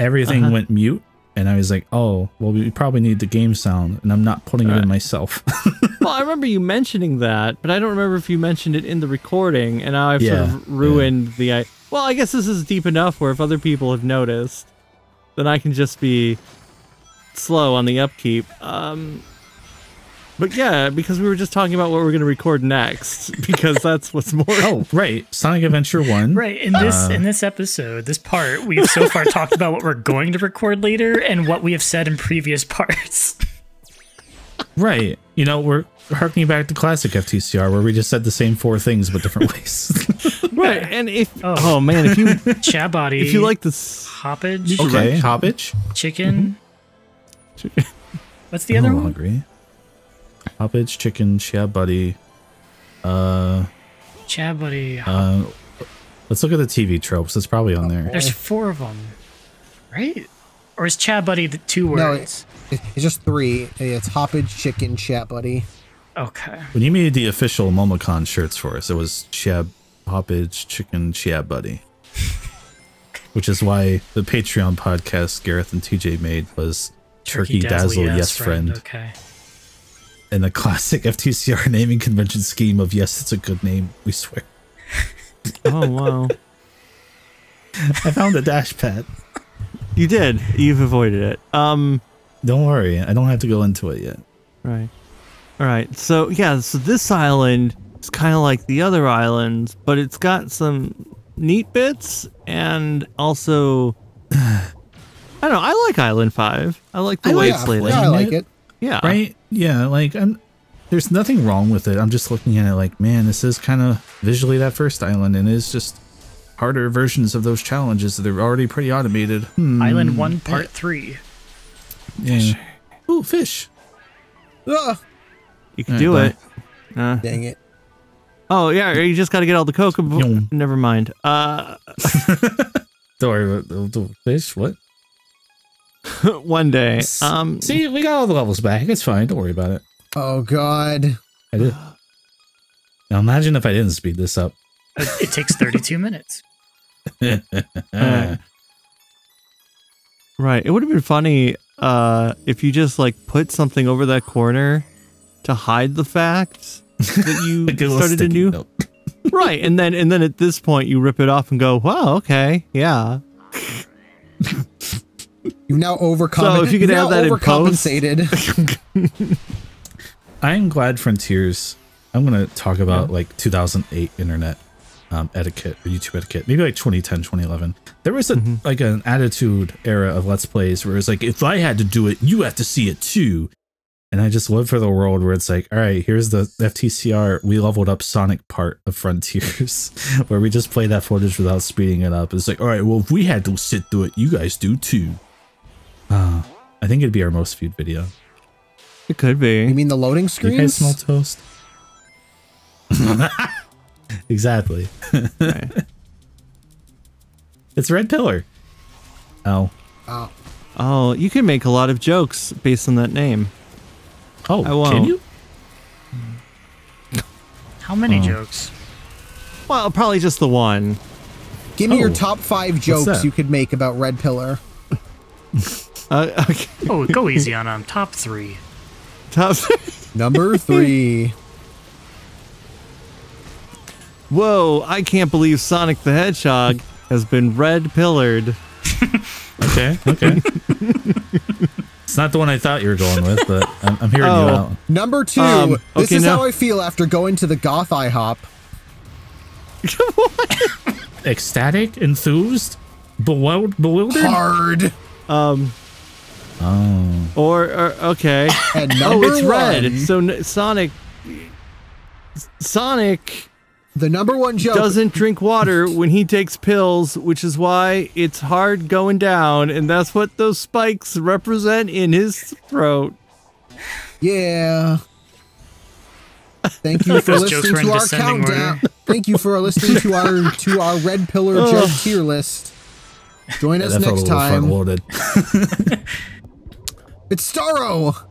everything went mute. And I was like, oh, well, we probably need the game sound, and I'm not putting it in myself. Well, I remember you mentioning that, but I don't remember if you mentioned it in the recording, and now I've sort of ruined the... Well, I guess this is deep enough where if other people have noticed, then I can just be slow on the upkeep. But yeah, because we were just talking about what we're going to record next, because that's what's more... Oh, right. Sonic Adventure 1. Right. In this episode, this part, we've so far talked about what we're going to record later and what we have said in previous parts. Right. You know, we're harkening back to classic FTCR, where we just said the same four things but different ways. Right. And if... Oh, man. If you... Chab Buddy. If you like this... Hoppage. Okay. Hoppage. Chicken. Chicken. What's the other one? Hungry. Hoppage Chicken, Chab Buddy. Chab Buddy. Let's look at the TV tropes. It's probably on there. There's four of them, right? Or is Chab Buddy the two words? No, it's just three. It's Hoppage Chicken, Chab Buddy. Okay. When you made the official Momocon shirts for us, it was Hoppage Chicken, Chab Buddy. Which is why the Patreon podcast Gareth and TJ made was Turkey Dazzle Yes Friend. Okay. In the classic FTCR naming convention scheme of, yes, it's a good name, we swear. Oh, wow. I found a dash pad. You did. You've avoided it. Don't worry. I don't have to go into it yet. Right. All right. So, yeah, so this island is kind of like the other islands, but it's got some neat bits and also, I don't know, I like Island 5. I like the way it's laid out. Yeah, I like it. Yeah. Right? Yeah, like, there's nothing wrong with it. I'm just looking at it like, man, this is kind of visually that first island, and it's just harder versions of those challenges. They're already pretty automated. Island 1, Part 3. Yeah. Fish. Ooh, fish. You can do it. Dang it. Oh, yeah, you just got to get all the cocoa. Never mind. Don't worry about the fish. What? One day. See, we got all the levels back. It's fine. Don't worry about it. Oh, God. I did. Now, imagine if I didn't speed this up. It takes 32 minutes. Right. It would have been funny if you just, like, put something over that corner to hide the fact that you started a new... Note. Right. And then at this point, you rip it off and go, wow, okay, yeah. You've now overcompensated. I'm glad Frontiers... I'm going to talk about, like, 2008 internet etiquette, or YouTube etiquette. Maybe, like, 2010, 2011. There was, like, an attitude era of Let's Plays where it's like, if I had to do it, you have to see it, too. And I just live for the world where it's like, all right, here's the FTCR. We leveled up Sonic part of Frontiers, where we just play that footage without speeding it up. It's like, all right, well, if we had to sit through it, you guys do, too. I think it'd be our most viewed video. It could be. You mean the loading screens? You guys smell toast? Exactly. Okay. It's Red Pillar. Oh. Oh, you can make a lot of jokes based on that name. Oh, I won't. Can you? How many jokes? Well, probably just the one. Give me your top 5 jokes you could make about Red Pillar. Okay. Oh, go easy on them. Top 3. Top 3. Number 3. Whoa, I can't believe Sonic the Hedgehog has been red-pillared. Okay. It's not the one I thought you were going with, but I'm hearing you out. Number 2, this is how I feel after going to the goth IHOP. Ecstatic? Enthused? Bewildered? Hard. Okay. And number it's 1. Red. So Sonic... The number 1 joke doesn't drink water when he takes pills, which is why it's hard going down, and that's what those spikes represent in his throat. Yeah. Thank you for listening to our countdown. Thank you for listening to our Red Pillar joke tier list. Join us next time. It's Starro.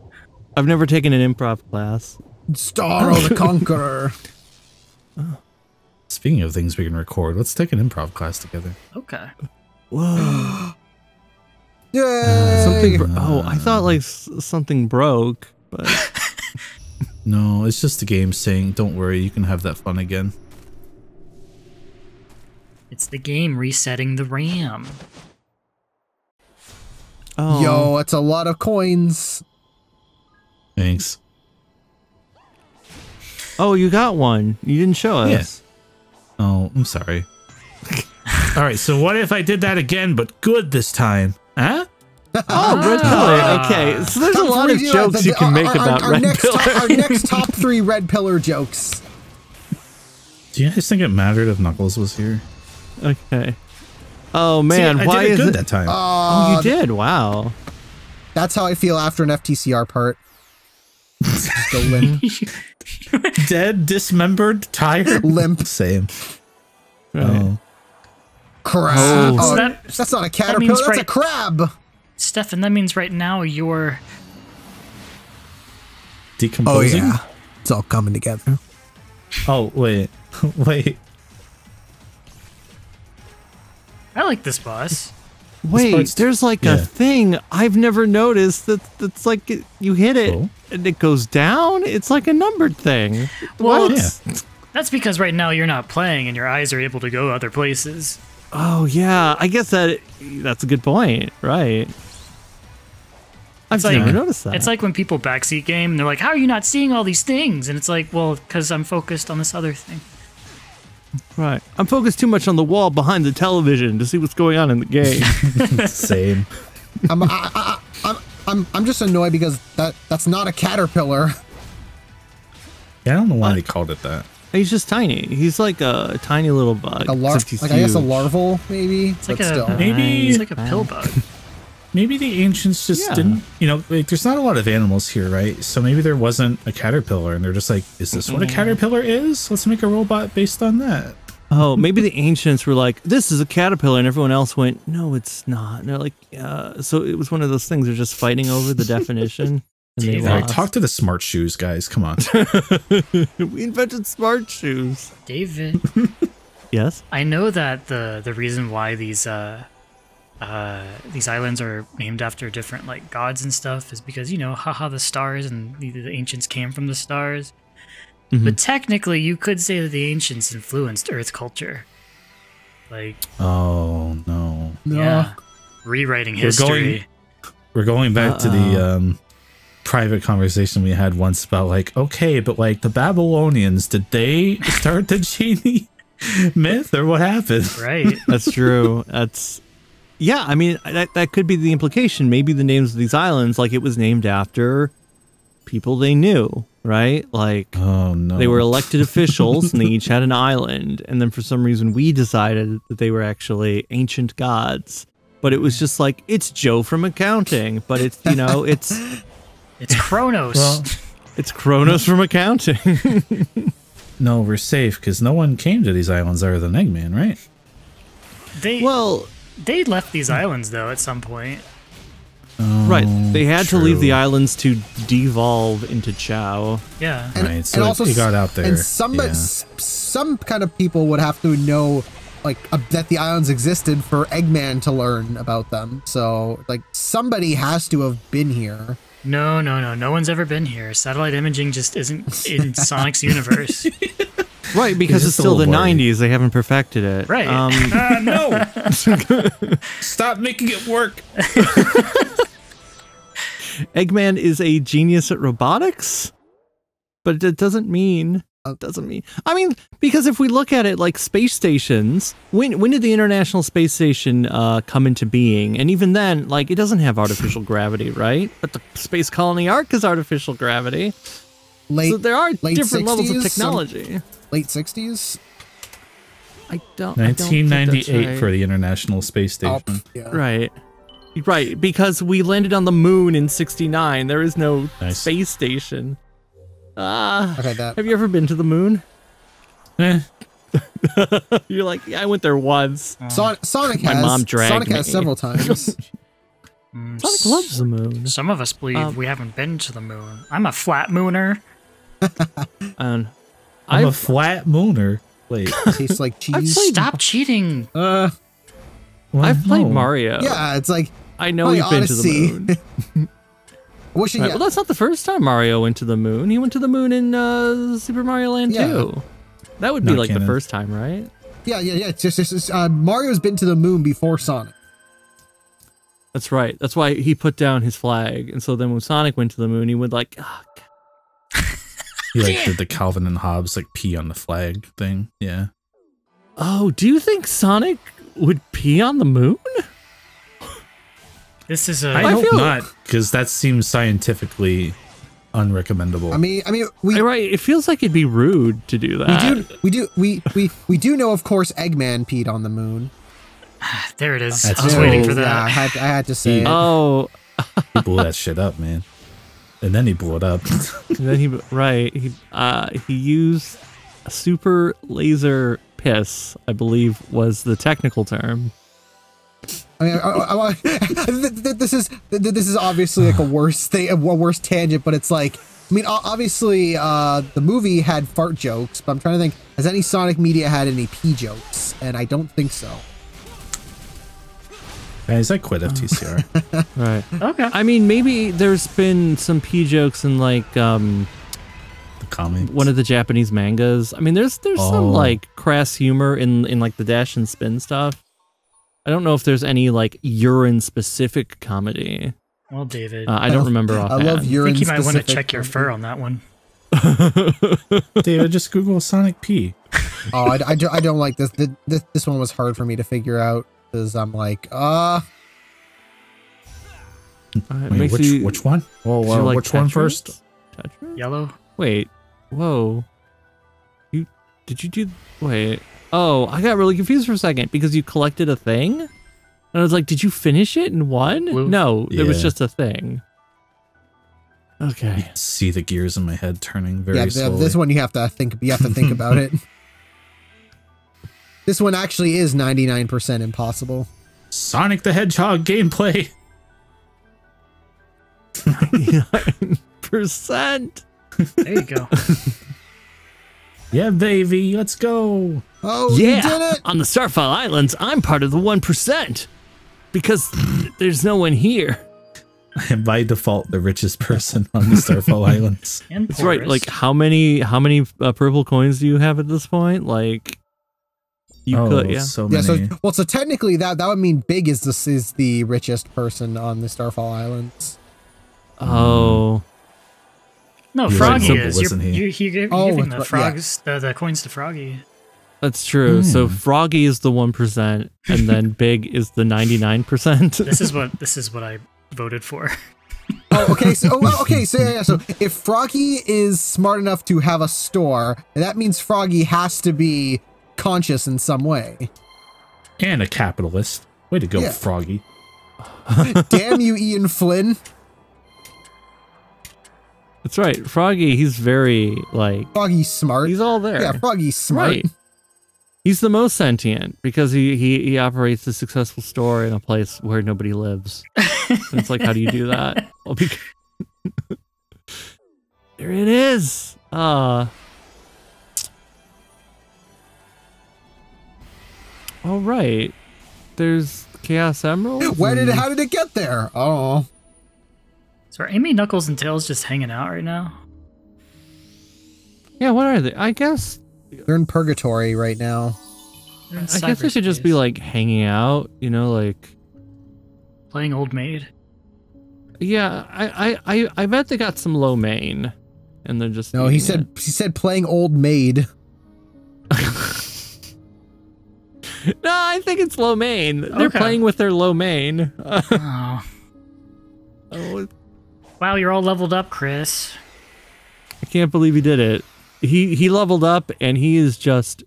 I've never taken an improv class. Starro the Conqueror. Oh. Speaking of things we can record, let's take an improv class together. Okay. Whoa. Yay! I thought like something broke, but no, it's just the game saying, "Don't worry, you can have that fun again." It's the game resetting the RAM. Oh. Yo, that's a lot of coins. Thanks. Oh, you got one. You didn't show us. Yes. Oh, I'm sorry. All right, so what if I did that again, but good this time? Huh? Oh, Red Pillar. Okay, so there's a lot of jokes you can make about Red Pillar. Our next top 3 Red Pillar jokes. Do you guys think it mattered if Knuckles was here? Okay. Oh, man, see, why is it good that time? Oh, you did? Wow. That's how I feel after an FTCR part. Just go limp. Dead, dismembered, tired, limp. Same. Right. Oh. Crab. Oh, that's not a caterpillar, that's a crab! Stefan, that means right now you're... decomposing? Oh, yeah. It's all coming together. Oh, wait. I like this boss. Wait, there's like a thing I've never noticed that's like you hit it and it goes down. It's like a numbered thing. Well, that's because right now you're not playing and your eyes are able to go other places. Oh yeah, I guess that's a good point, right? I've never noticed that. It's like when people backseat game and they're like, "How are you not seeing all these things?" And it's like, "Well, because I'm focused on this other thing." Right. I'm focused too much on the wall behind the television to see what's going on in the game. Same. I'm just annoyed because that's not a caterpillar. Yeah, I don't know why they called it that. He's just tiny. He's like a tiny little bug. A larval, maybe. It's like a pill bug. Maybe the ancients just didn't, you know, like, there's not a lot of animals here, right? So maybe there wasn't a caterpillar, and they're just like, is this what a caterpillar is? Let's make a robot based on that. Oh, maybe the ancients were like, this is a caterpillar, and everyone else went, no, it's not. And they're like, so it was one of those things they're just fighting over the definition. And they lost. Talk to the smart shoes, guys. Come on. We invented smart shoes. David. Yes? I know that the reason why these islands are named after different, like, gods and stuff is because, you know, haha, the stars, and the ancients came from the stars. Mm-hmm. But technically, you could say that the ancients influenced Earth culture. Like... Oh, no. Yeah. Rewriting history. We're going back to the private conversation we had once about, like, okay, but, like, the Babylonians, did they start the genie myth, or what happened? Right. That's true. That's... Yeah, I mean, that could be the implication. Maybe the names of these islands, like, it was named after people they knew, right? Like, oh, no. They were elected officials, and they each had an island. And then for some reason, we decided that they were actually ancient gods. But it was just like, it's Joe from accounting. But it's, you know, it's... It's Kronos. Well, it's Kronos from accounting. No, we're safe, because no one came to these islands other than Eggman, right? They left these islands, though, at some point. Oh, right. They had to leave the islands to devolve into Chao. Yeah. And, right. So and also, got out there. And some kind of people would have to know, like, that the islands existed for Eggman to learn about them. So, like, somebody has to have been here. No, no, no. No one's ever been here. Satellite imaging just isn't in Sonic's universe. Right, because it's still the 90s. They haven't perfected it. Right. No! Stop making it work! Eggman is a genius at robotics? But it doesn't mean... I mean, because if we look at it like space stations, when did the International Space Station come into being? And even then, like, it doesn't have artificial gravity, right? But the space colony Ark is artificial gravity. So there are different levels of technology. Late 60s? I don't know. 1998 right. For the International Space Station. Oh, yeah. Right. Right, because we landed on the moon in 69. There is no space station. Okay, have you ever been to the moon? Eh. You're like, yeah, I went there once. Sonic has. My mom dragged Sonic has me. Several times. Sonic loves the moon. Some of us believe we haven't been to the moon. I'm a flat mooner. I'm a flat mooner. Wait, it tastes like cheese. Stop cheating. Well, I've played Mario. Yeah, it's like I know you've been to the moon. Right, well, that's not the first time Mario went to the moon. He went to the moon in Super Mario Land 2. That would be like the first time, right? Yeah, yeah, yeah. It's just Mario's been to the moon before Sonic. That's right. That's why he put down his flag, and so then when Sonic went to the moon, he would like. Oh, God. He like did the Calvin and Hobbes like pee on the flag thing. Yeah. Oh, do you think Sonic would pee on the moon? This is a. I hope not, because that seems scientifically unrecommendable. I mean, it feels like it'd be rude to do that. We do know, of course, Eggman peed on the moon. There it is. I was waiting for that. Yeah, I had to say. Oh, he blew that shit up, man. And then he blew it up. And then he used a super laser piss, I believe was the technical term. I mean, this is obviously like a worse tangent, but it's like, I mean, obviously the movie had fart jokes, but I'm trying to think, has any Sonic media had any pee jokes? And I don't think so. Guys, I quit FTCR. Right. Okay. I mean, maybe there's been some pee jokes in like the comics. One of the Japanese mangas. I mean, there's some like crass humor in like the Dash and Spin stuff. I don't know if there's any like urine specific comedy. Well, David, I don't remember offhand. I love urine. I think you might want to check your fur on that one. David, just Google Sonic pee. Oh, I don't like this. This one was hard for me to figure out. Because I'm like, wait, which one? Well, like which Tetris? One first? Tetris? Yellow. Wait. Whoa. Wait. Oh, I got really confused for a second because you collected a thing. And I was like, did you finish it in one? Well, no, yeah. It was just a thing. Okay. You see the gears in my head turning very slowly. This one you have to think about it. This one actually is 99% impossible. Sonic the Hedgehog gameplay. 99%. There you go. Yeah, baby, let's go. Oh, yeah, you did it. On the Starfall Islands, I'm part of the 1% because there's no one here. I am by default the richest person on the Starfall Islands. That's right. Like, how many purple coins do you have at this point? Like, you could, yeah. So many. Yeah, so, well, so technically that would mean Big is the richest person on the Starfall Islands. Oh. No, Froggy is. You're giving the frogs the coins to Froggy. That's true. Mm. So Froggy is the 1%, and then Big is the 99%. This is what I voted for. Oh, okay. So So if Froggy is smart enough to have a store, that means Froggy has to be conscious in some way. And a capitalist. Way to go, Froggy. Damn you, Ian Flynn. That's right. Froggy, he's very, like... Froggy's smart. He's all there. Yeah, Froggy's smart. Right. He's the most sentient because he operates a successful store in a place where nobody lives. It's like, how do you do that? Well, because... There it is. All right. There's Chaos Emerald. How did it get there? Oh... So are Amy, Knuckles, and Tails just hanging out right now? Yeah, what are they? I guess... They're in purgatory right now. I guess they should just be, like, hanging out, you know, like... Playing Old Maid? Yeah, I bet they got some low main. And they're just... No, he said playing Old Maid. No, I think it's low main. They're playing with their low main. Oh, wow, you're all leveled up, Chris. I can't believe he did it. He leveled up, and he is just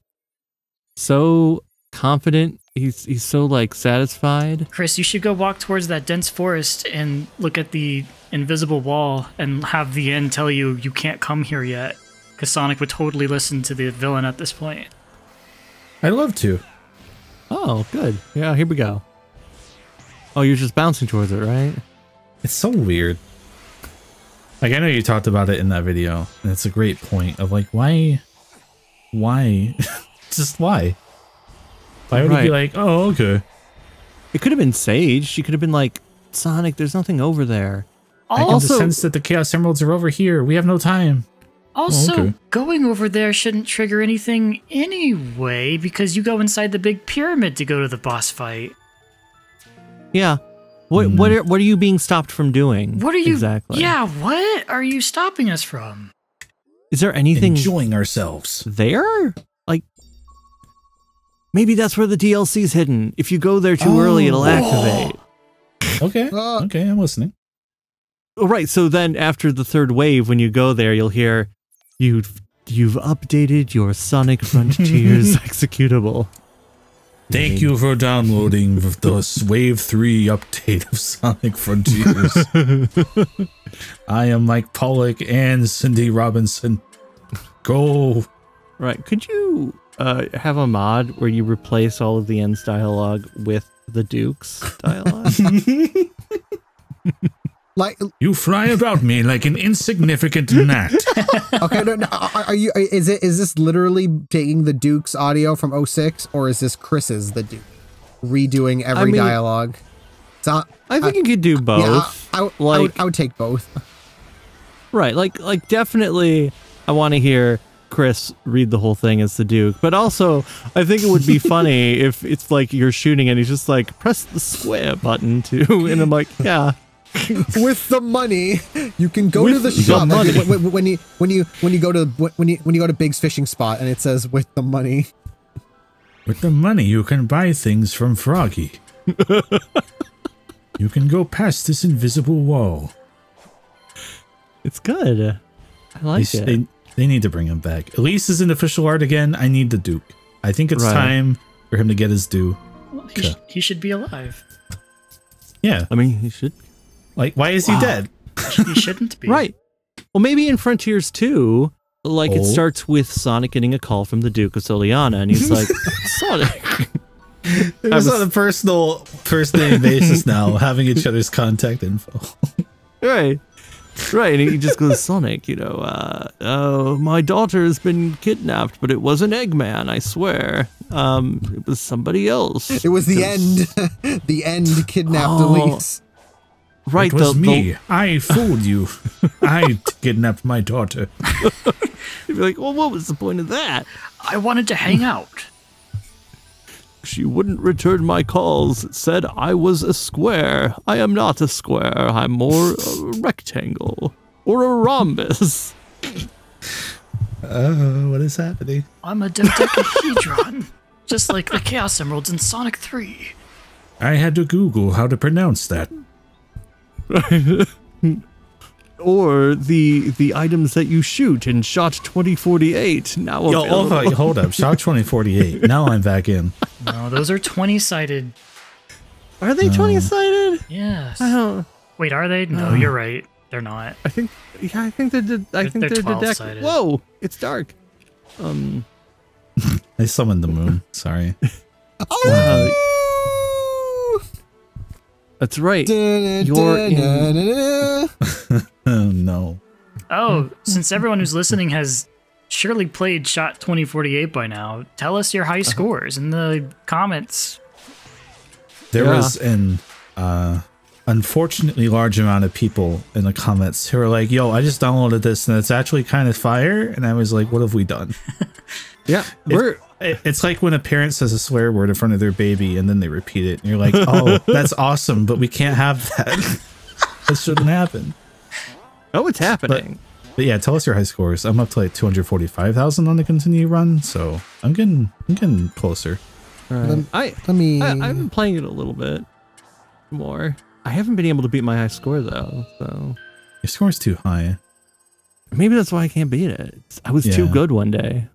so confident. He's so, like, satisfied. Chris, you should go walk towards that dense forest and look at the invisible wall and have the end tell you you can't come here yet, because Sonic would totally listen to the villain at this point. I'd love to. Oh, good. Yeah, here we go. Oh, you're just bouncing towards it, right? It's so weird. Like, I know you talked about it in that video, and it's a great point of, like, why? Just why? Why would he be like, oh, okay. It could have been Sage. She could have been like, Sonic, there's nothing over there. I can sense that the Chaos Emeralds are over here. We have no time. Also, going over there shouldn't trigger anything anyway, because you go inside the big pyramid to go to the boss fight. Yeah. What are you being stopped from doing? What are you exactly? Yeah, what are you stopping us from? Is there anything enjoying ourselves there? Like, maybe that's where the DLC's hidden. If you go there too early, it'll activate. Okay, okay, I'm listening. All right, so then after the third wave, when you go there, you'll hear you've updated your Sonic Frontiers executable. Thank you for downloading the Wave 3 update of Sonic Frontiers. I am Mike Pollock and Cindy Robinson. Go. Right. Could you have a mod where you replace all of the End's dialogue with the Duke's dialogue? Like, you fly about me like an insignificant gnat. Okay, no, is this literally taking the Duke's audio from 06, or is this Chris's the Duke redoing every dialogue? Not, I think you could do both. Yeah, I would take both. Right, like definitely, I want to hear Chris read the whole thing as the Duke, but also I think it would be funny if it's like you're shooting and he's just like, press the square button too, and I'm like, yeah. With the money, you can go to the shop. When you go to Big's fishing spot, and it says, "With the money." With the money, you can buy things from Froggy. You can go past this invisible wall. It's good. I like it. They need to bring him back. Elise is in official art again. I need the Duke. I think it's time for him to get his due. Well, he should be alive. Yeah. I mean, he should. Like, why is he dead? He shouldn't be. Right. Well, maybe in Frontiers 2, like, it starts with Sonic getting a call from the Duke of Soliana, and he's like, Sonic. It was on a personal, first name basis now, having each other's contact info. Right. Right, and he just goes, Sonic, you know, my daughter has been kidnapped, but it wasn't Eggman, I swear. It was somebody else. It was the end. The end kidnapped Elise. Right, it was me. I fooled you. I kidnapped my daughter. You'd be like, well, what was the point of that? I wanted to hang out. She wouldn't return my calls. It said I was a square. I am not a square. I'm more a rectangle or a rhombus. What is happening? I'm a dodecahedron, just like the Chaos Emeralds in Sonic 3. I had to Google how to pronounce that. Or the items that you shoot in Shot 2048. Now hold up, Shot 2048. Now I'm back in. No, those are 20-sided. Are they 20-sided? Yes. I don't. Wait, are they? No, you're right. They're not. I think. Yeah, I think they're 12-sided. Whoa! It's dark. I summoned the moon. Sorry. That's right. You're in. Oh, no. Oh, since everyone who's listening has surely played Shot 2048 by now, tell us your high scores in the comments. There was an unfortunately large amount of people in the comments who were like, yo, I just downloaded this and it's actually kind of fire. And I was like, what have we done? Yeah, it's like when a parent says a swear word in front of their baby and then they repeat it. And you're like, oh, that's awesome, but we can't have that. This shouldn't happen. Oh, it's happening. But yeah, tell us your high scores. I'm up to like 245,000 on the continue run, so I'm getting closer. All right. I've been playing it a little bit more. I haven't been able to beat my high score though. So your score's too high. Maybe that's why I can't beat it. I was too good one day.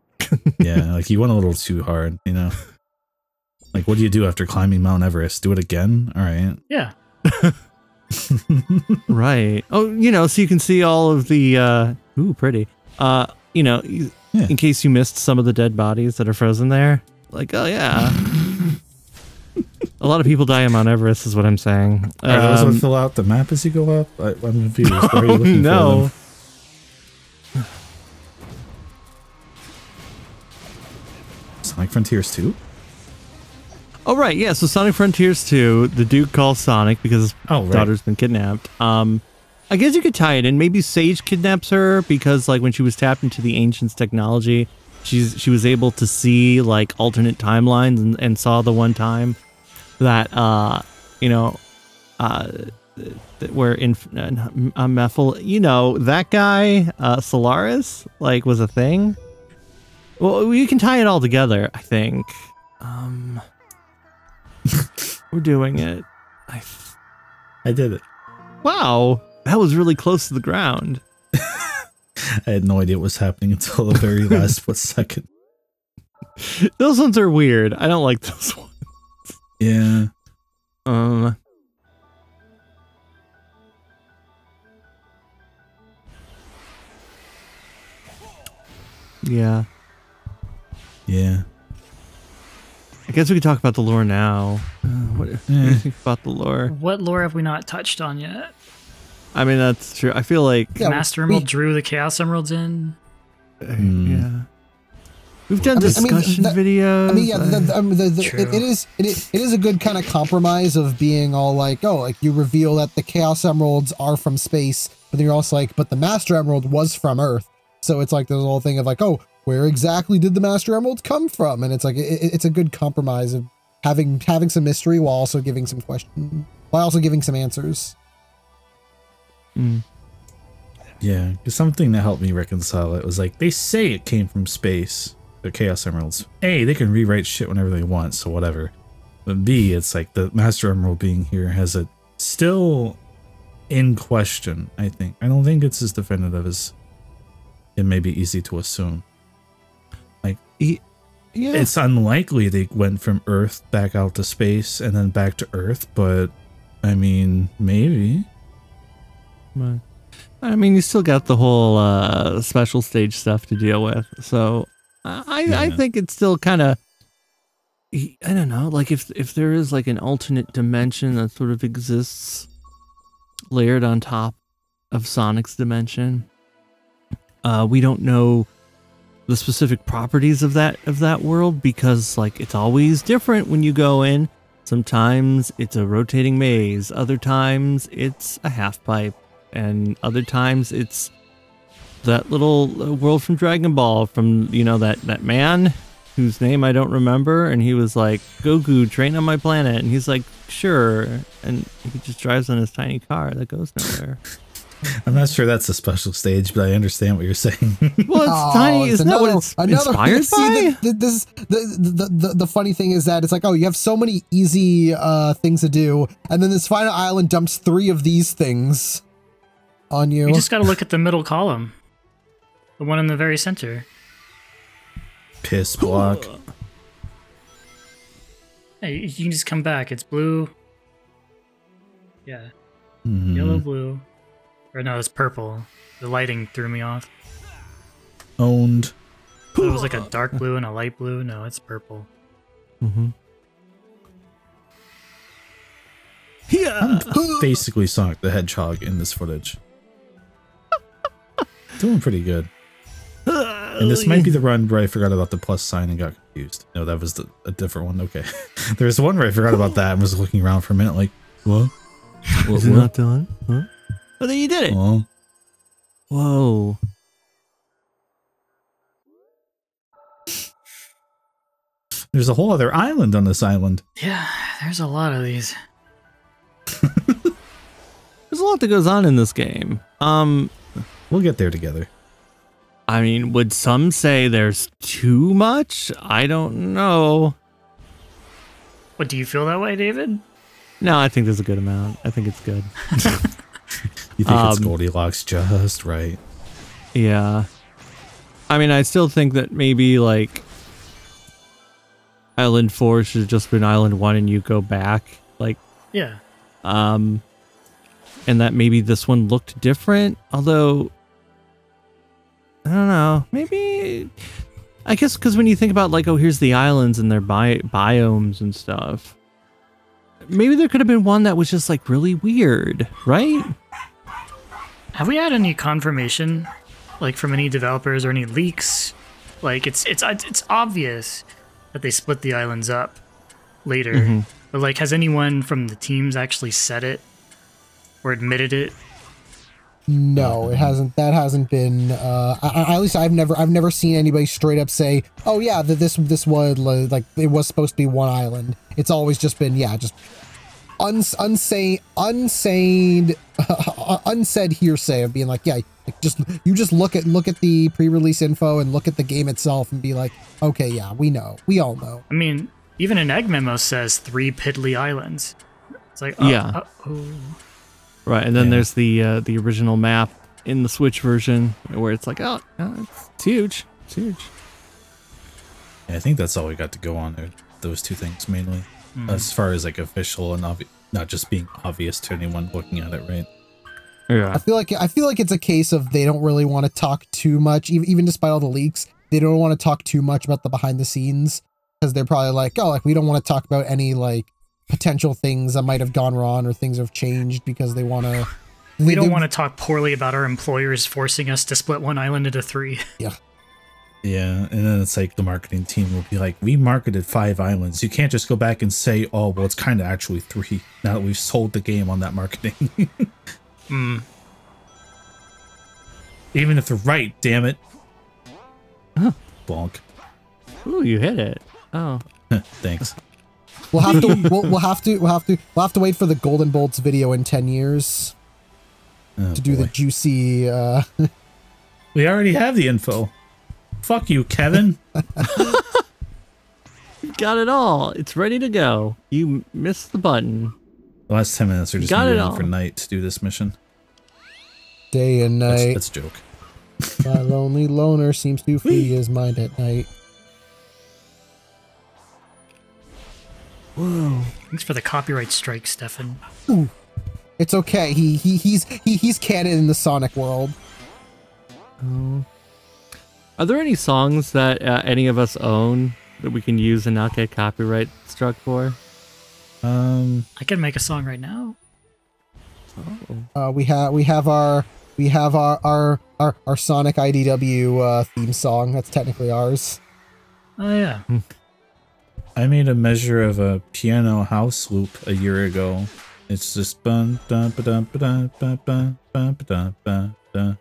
Yeah, like you went a little too hard, you know. Like, what do you do after climbing Mount Everest? Do it again? All right. Yeah. Right. Oh, you know, so you can see all of the pretty. You know, in case you missed some of the dead bodies that are frozen there. Like, oh yeah. A lot of people die on Mount Everest is what I'm saying. Are those what fill out the map as you go up? I'm confused. Where are you looking for them? Sonic Frontiers 2? Oh, right, yeah, so Sonic Frontiers 2, the Duke calls Sonic because his daughter's been kidnapped. I guess you could tie it in. Maybe Sage kidnaps her because, like, when she was tapped into the Ancients' technology, she was able to see, like, alternate timelines and saw the one time that, you know, where in Mephil, you know, that guy, Solaris, like, was a thing. Well, you can tie it all together, I think. We're doing it. I did it. Wow, that was really close to the ground. I had no idea what was happening until the very last second. Those ones are weird. I don't like those ones. Yeah. Yeah. Yeah. I guess we could talk about the lore now. What do you think about the lore? What lore have we not touched on yet? I mean, that's true. I feel like... Yeah, Master Emerald drew the Chaos Emeralds in. Yeah. We've done discussion videos. I mean, yeah, it is a good kind of compromise of being all like, oh, like you reveal that the Chaos Emeralds are from space, but then you're also like, but the Master Emerald was from Earth. So it's like this whole thing of like, oh, where exactly did the Master Emerald come from? And it's like it's a good compromise of having some mystery while also giving some questions, while also giving some answers. Mm. Yeah, because something that helped me reconcile it was like they say it came from space, the Chaos Emeralds. A, they can rewrite shit whenever they want, so whatever. But B, it's like the Master Emerald being here has a still in question. I think don't think it's as definitive as it may be easy to assume. Yeah. It's unlikely they went from Earth back out to space and then back to Earth, but I mean, maybe. I mean, you still got the whole special stage stuff to deal with. So I think it's still kind of, I don't know, like if there is like an alternate dimension that sort of exists layered on top of Sonic's dimension. We don't know the specific properties of that world because like it's always different when you go in. Sometimes it's a rotating maze, other times it's a half pipe, and other times it's that little world from Dragon Ball from, you know, that man whose name I don't remember, and he was like, Goku, train on my planet, and he's like, sure, and he just drives on his tiny car that goes nowhere. I'm not sure that's a special stage, but I understand what you're saying. Well, it's tiny. Isn't that what it's inspired by? The funny thing is that it's like, oh, you have so many easy things to do, and then this final island dumps 3 of these things on you. You just got to look at the middle column. The one in the very center. Piss block. Hey, you can just come back. It's blue. Yeah. Mm-hmm. Yellow, blue. Or no, it's purple. The lighting threw me off. Owned. So it was like a dark blue and a light blue. No, it's purple. Mm-hmm. Yeah. I'm basically Sonic the Hedgehog in this footage. Doing pretty good. And this might be the run where I forgot about the plus sign and got confused. No, that was a different one. Okay. There's one where I forgot about that and was looking around for a minute like, what? Is it not done? Huh? But then you did it. Aww. Whoa. There's a whole other island on this island. Yeah, there's a lot of these. There's a lot that goes on in this game. We'll get there together. I mean, would some say there's too much? I don't know. What, do you feel that way, David? No, I think there's a good amount. I think it's good. You think it's Goldilocks just right. Yeah. I mean, I still think that maybe, like, Island 4 should have just been Island 1 and you go back. Like, yeah. And that maybe this one looked different. Although, I don't know. Maybe, I guess, because when you think about, like, oh, here's the islands and their biomes and stuff. Maybe there could have been one that was just like really weird, right? Have we had any confirmation, like from any developers or any leaks? Like it's obvious that they split the islands up later, mm-hmm. But like, has anyone from the teams actually said it or admitted it? No, it hasn't. That hasn't been. At least I've never seen anybody straight up say, "Oh yeah, this was like it was supposed to be one island." It's always just been just unsaid hearsay of being like, yeah, like you just look at the pre-release info and look at the game itself and be like, okay, yeah, we know, we all know. I mean, even an egg memo says 3 piddly islands. It's like, oh, yeah. Oh. Right, and then there's the original map in the Switch version where it's like, oh, it's huge. It's huge. Yeah, I think that's all we got to go on, those 2 things mainly. Mm. As far as like official and not just being obvious to anyone looking at it, right? Yeah. I feel like it's a case of they don't really want to talk too much, even despite all the leaks, they don't want to talk too much about the behind the scenes because they're probably like, oh, like we don't want to talk about any like potential things that might have gone wrong or things have changed because they want to. We don't want to talk poorly about our employers forcing us to split one island into 3. Yeah. Yeah, and then it's like the marketing team will be like, we marketed 5 islands. You can't just go back and say, oh, well, it's kind of actually 3 now that we've sold the game on that marketing. Mm. Even if they're right, damn it. Huh. Bonk. Ooh, you hit it. Oh. Thanks. We'll have to wait for the Golden Bolts video in 10 years to do the juicy. We already have the info. Fuck you, Kevin. You got it all. It's ready to go. You missed the button. The last 10 minutes are just waiting for night to do this mission. Day and night. That's a joke. My lonely loner seems to free his mind at night. Whoa. Thanks for the copyright strike, Stefan. Ooh. It's okay. He's canon in the Sonic world. Oh. Are there any songs that any of us own that we can use and not get copyright struck for? I can make a song right now. Oh. We have our Sonic IDW theme song. That's technically ours. Oh yeah. I made a measure of a piano house loop a year ago. It's just bun dun ba dun ba dun ba dun ba dun ba dun.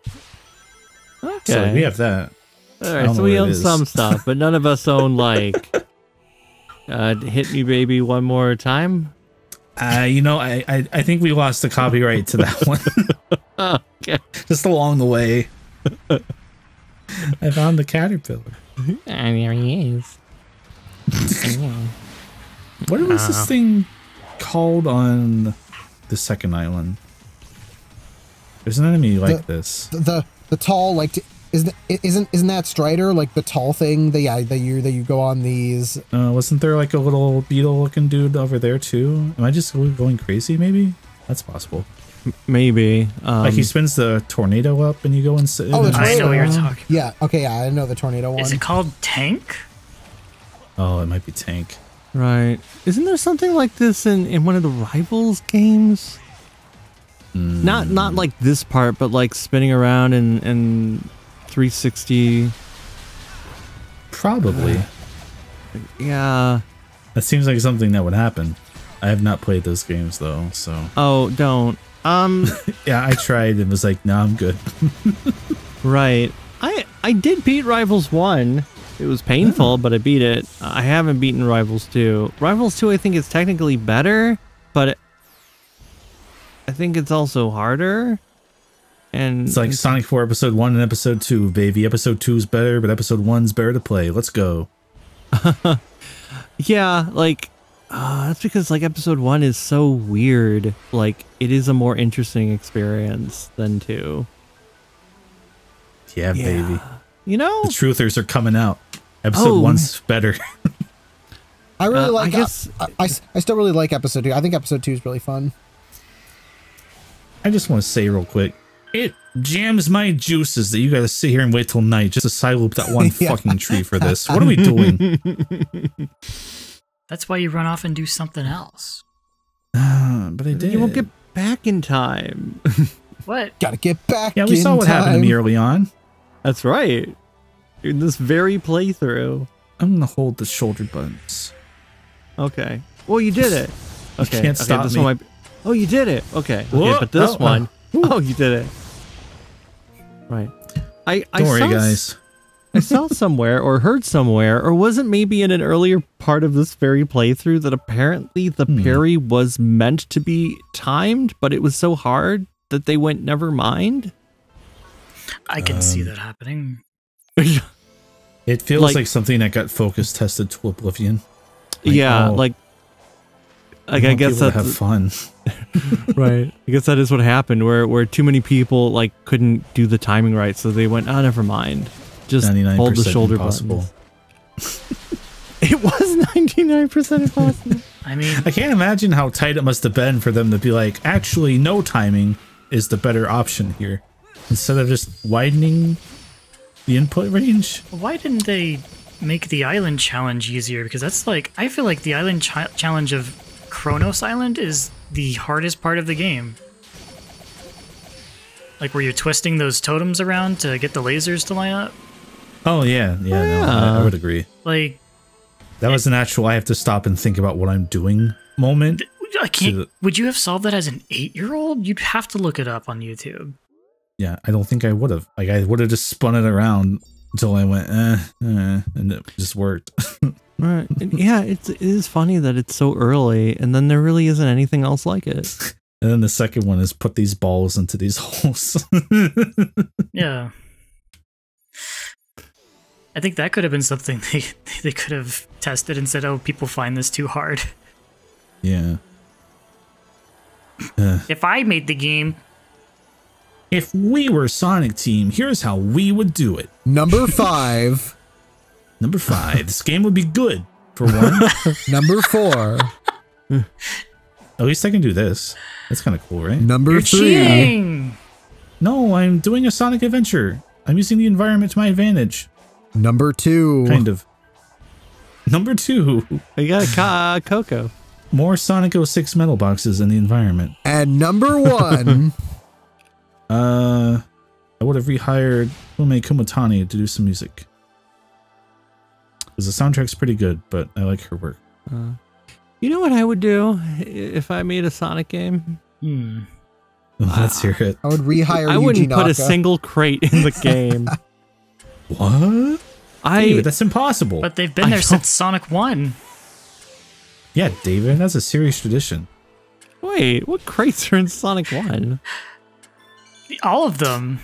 Okay. So we have that. All right, so we own some stuff, but none of us own like "Hit Me, Baby, One More Time." You know, I think we lost the copyright to that one. Okay, just along the way. I found the caterpillar. And there he is. What was this thing called on the second island? There's an enemy like this. The tall like. Isn't that Strider like the tall thing that yeah that you go on these? Wasn't there like a little beetle looking dude over there too? Am I just going crazy? Maybe that's possible. Maybe like he spins the tornado up and you go and sit. Oh, the tornado. I know what you're talking about. Yeah. Okay. Yeah, I know the tornado one. Is it called Tank? Oh, it might be Tank. Right. Isn't there something like this in one of the Rivals games? Mm. Not like this part, but like spinning around and 360 probably. Yeah, that seems like something that would happen. I have not played those games though, so oh don't yeah, I tried and was like no, I'm good. Right. I did beat Rivals 1. It was painful, but I beat it. I haven't beaten Rivals 2. Rivals 2 I think is technically better, but I think it's also harder. And it's like Sonic 4 Episode 1 and Episode 2, baby. Episode 2 is better, but Episode 1's better to play. Let's go. Yeah, like, that's because, like, Episode 1 is so weird. Like, it is a more interesting experience than 2. Yeah, baby. You know? The truthers are coming out. Episode 1's better. I really like I still really like Episode 2. I think Episode 2 is really fun. I just want to say real quick. It jams my juices that you gotta sit here and wait till night just to side loop that one fucking tree for this. What are we doing? That's why you run off and do something else. But I did. You won't get back in time. What? Gotta get back in time. Yeah, we saw what happened to me early on. That's right. In this very playthrough. I'm gonna hold the shoulder buttons. Okay. Well, you did it. Okay. You can't stop this me. One might be... Oh, you did it. Okay. Whoa, okay, but this one... Oh, you did it. Right. Don't worry, guys. I saw somewhere or heard somewhere or wasn't maybe in an earlier part of this very playthrough that apparently the parry was meant to be timed, but it was so hard that they went, never mind. I can see that happening. It feels like something that got focus tested to oblivion. Like, yeah, oh. Like I guess that have fun, right? I guess that is what happened, where too many people like couldn't do the timing right, so they went, oh, never mind. Just hold the shoulder impossible. It was 99% impossible. I mean, I can't imagine how tight it must have been for them to be like, actually, no timing is the better option here, instead of just widening the input range. Why didn't they make the island challenge easier? Because that's like, I feel like the island challenge of Chronos Island is the hardest part of the game. Like where you're twisting those totems around to get the lasers to line up. Oh yeah, yeah, yeah. No, I would agree. Like that was an actual I have to stop and think about what I'm doing moment. I can't. Would you have solved that as an 8-year-old? You'd have to look it up on YouTube. Yeah, I don't think I would have. Like I would have just spun it around until I went, and it just worked. Right. Yeah, it is funny that it's so early, and then there really isn't anything else like it. And then the second one is put these balls into these holes. Yeah. I think that could have been something they could have tested and said, oh, people find this too hard. Yeah. If I made the game... If we were Sonic Team, here's how we would do it. Number 5... Number 5, this game would be good, for one. Number 4, At least I can do this. That's kind of cool, right? Number 3. You're cheating. No, I'm doing a Sonic adventure. I'm using the environment to my advantage. Number 2. Kind of. Number 2. I got a Coco. More Sonic 06 metal boxes in the environment. And number 1. I would have rehired Fume Kumatani to do some music. Because the soundtrack's pretty good, but I like her work. You know what I would do if I made a Sonic game? Let's hear it. I would rehire. I wouldn't put a single crate in the game. What? David, that's impossible. But they've been there since Sonic 1. Yeah, David, that's a serious tradition. Wait, what crates are in Sonic 1? All of them.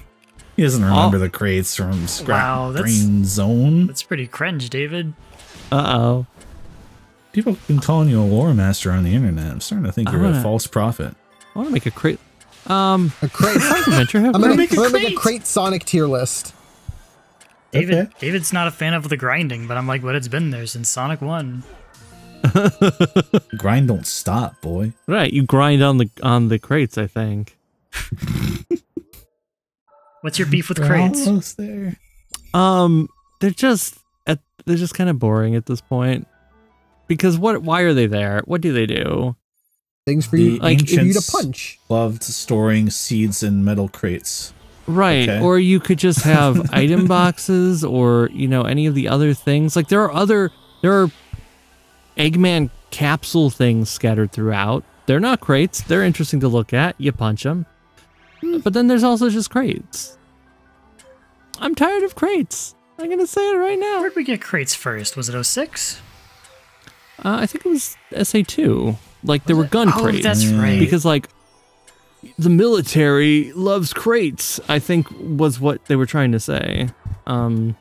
He doesn't remember the crates from Scrap Brain Zone. That's pretty cringe, David. Uh-oh. People have been calling you a lore master on the internet. I'm starting to think you're a false prophet. I want to make a crate. A crate. I'm going to make a crate Sonic tier list. David, okay. David's not a fan of the grinding, but I'm like, what? It's been there since Sonic 1. Grind don't stop, boy. Right, you grind on the crates, I think. What's your beef with crates? Almost there. They're just kind of boring at this point. Because why are they there? What do they do? Things for you, like for you to punch. Loved storing seeds in metal crates. Right, okay. Or you could just have item boxes, or you know, any of the other things. Like there are Eggman capsule things scattered throughout. They're not crates. They're interesting to look at. You punch them. But then there's also just crates. I'm tired of crates. I'm going to say it right now. Where'd we get crates first? Was it 06? I think it was SA2. Like, there were gun crates. That's right. Because, like, the military loves crates, I think was what they were trying to say. And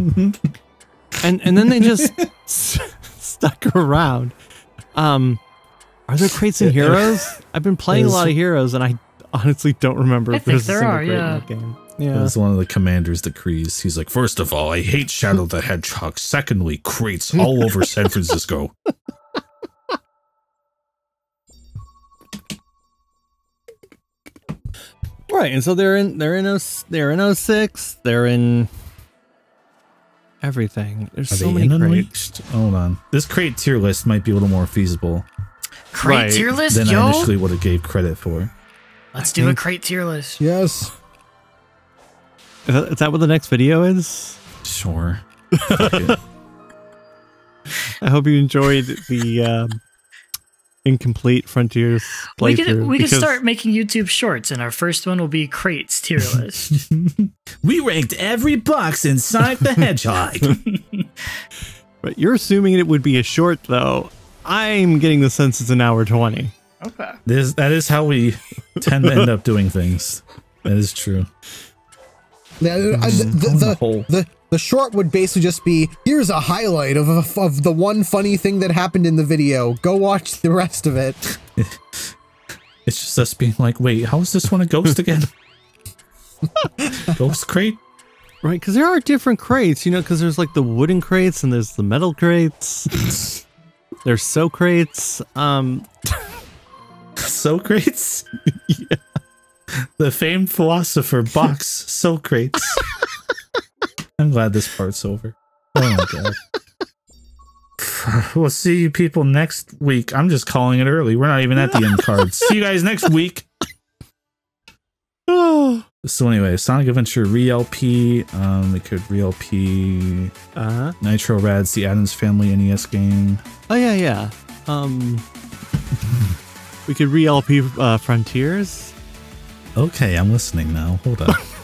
then they just stuck around. Are there crates in Heroes? I've been playing a lot of Heroes, and I honestly don't remember if there's a single crate in that game. Yeah. That was one of the commander's decrees. He's like, first of all, I hate Shadow the Hedgehog. Secondly, crates all over San Francisco. Right, and so they're in 06. They're in everything. There's so many crates. Hold on, this crate tier list might be a little more feasible. Crate tier list, than I initially would have gave credit for. Let's do a crate tier list. Yes. Is that what the next video is? Sure. I hope you enjoyed the incomplete Frontiers playthrough. We can start making YouTube shorts, and our first one will be Crates tier list. We ranked every box in Sonic the Hedgehog. But you're assuming it would be a short, though. I'm getting the sense it's an hour 20. Okay. That is how we tend to end up doing things. That is true. The short would basically just be, here's a highlight of the one funny thing that happened in the video. Go watch the rest of it. It's just us being like, wait, how is this one a ghost again? Ghost crate? Right, because there are different crates, you know, because there's like the wooden crates and there's the metal crates. There's crates. Crates? Yeah. The famed philosopher box Socrates. I'm glad this part's over. Oh my god. We'll see you people next week. I'm just calling it early. We're not even at the end card. See you guys next week. So anyway, Sonic Adventure re-LP. We could re-LP Nitro Rads, the Addams Family NES game. Oh yeah, yeah. We could re-LP Frontiers. Okay, I'm listening now. Hold up.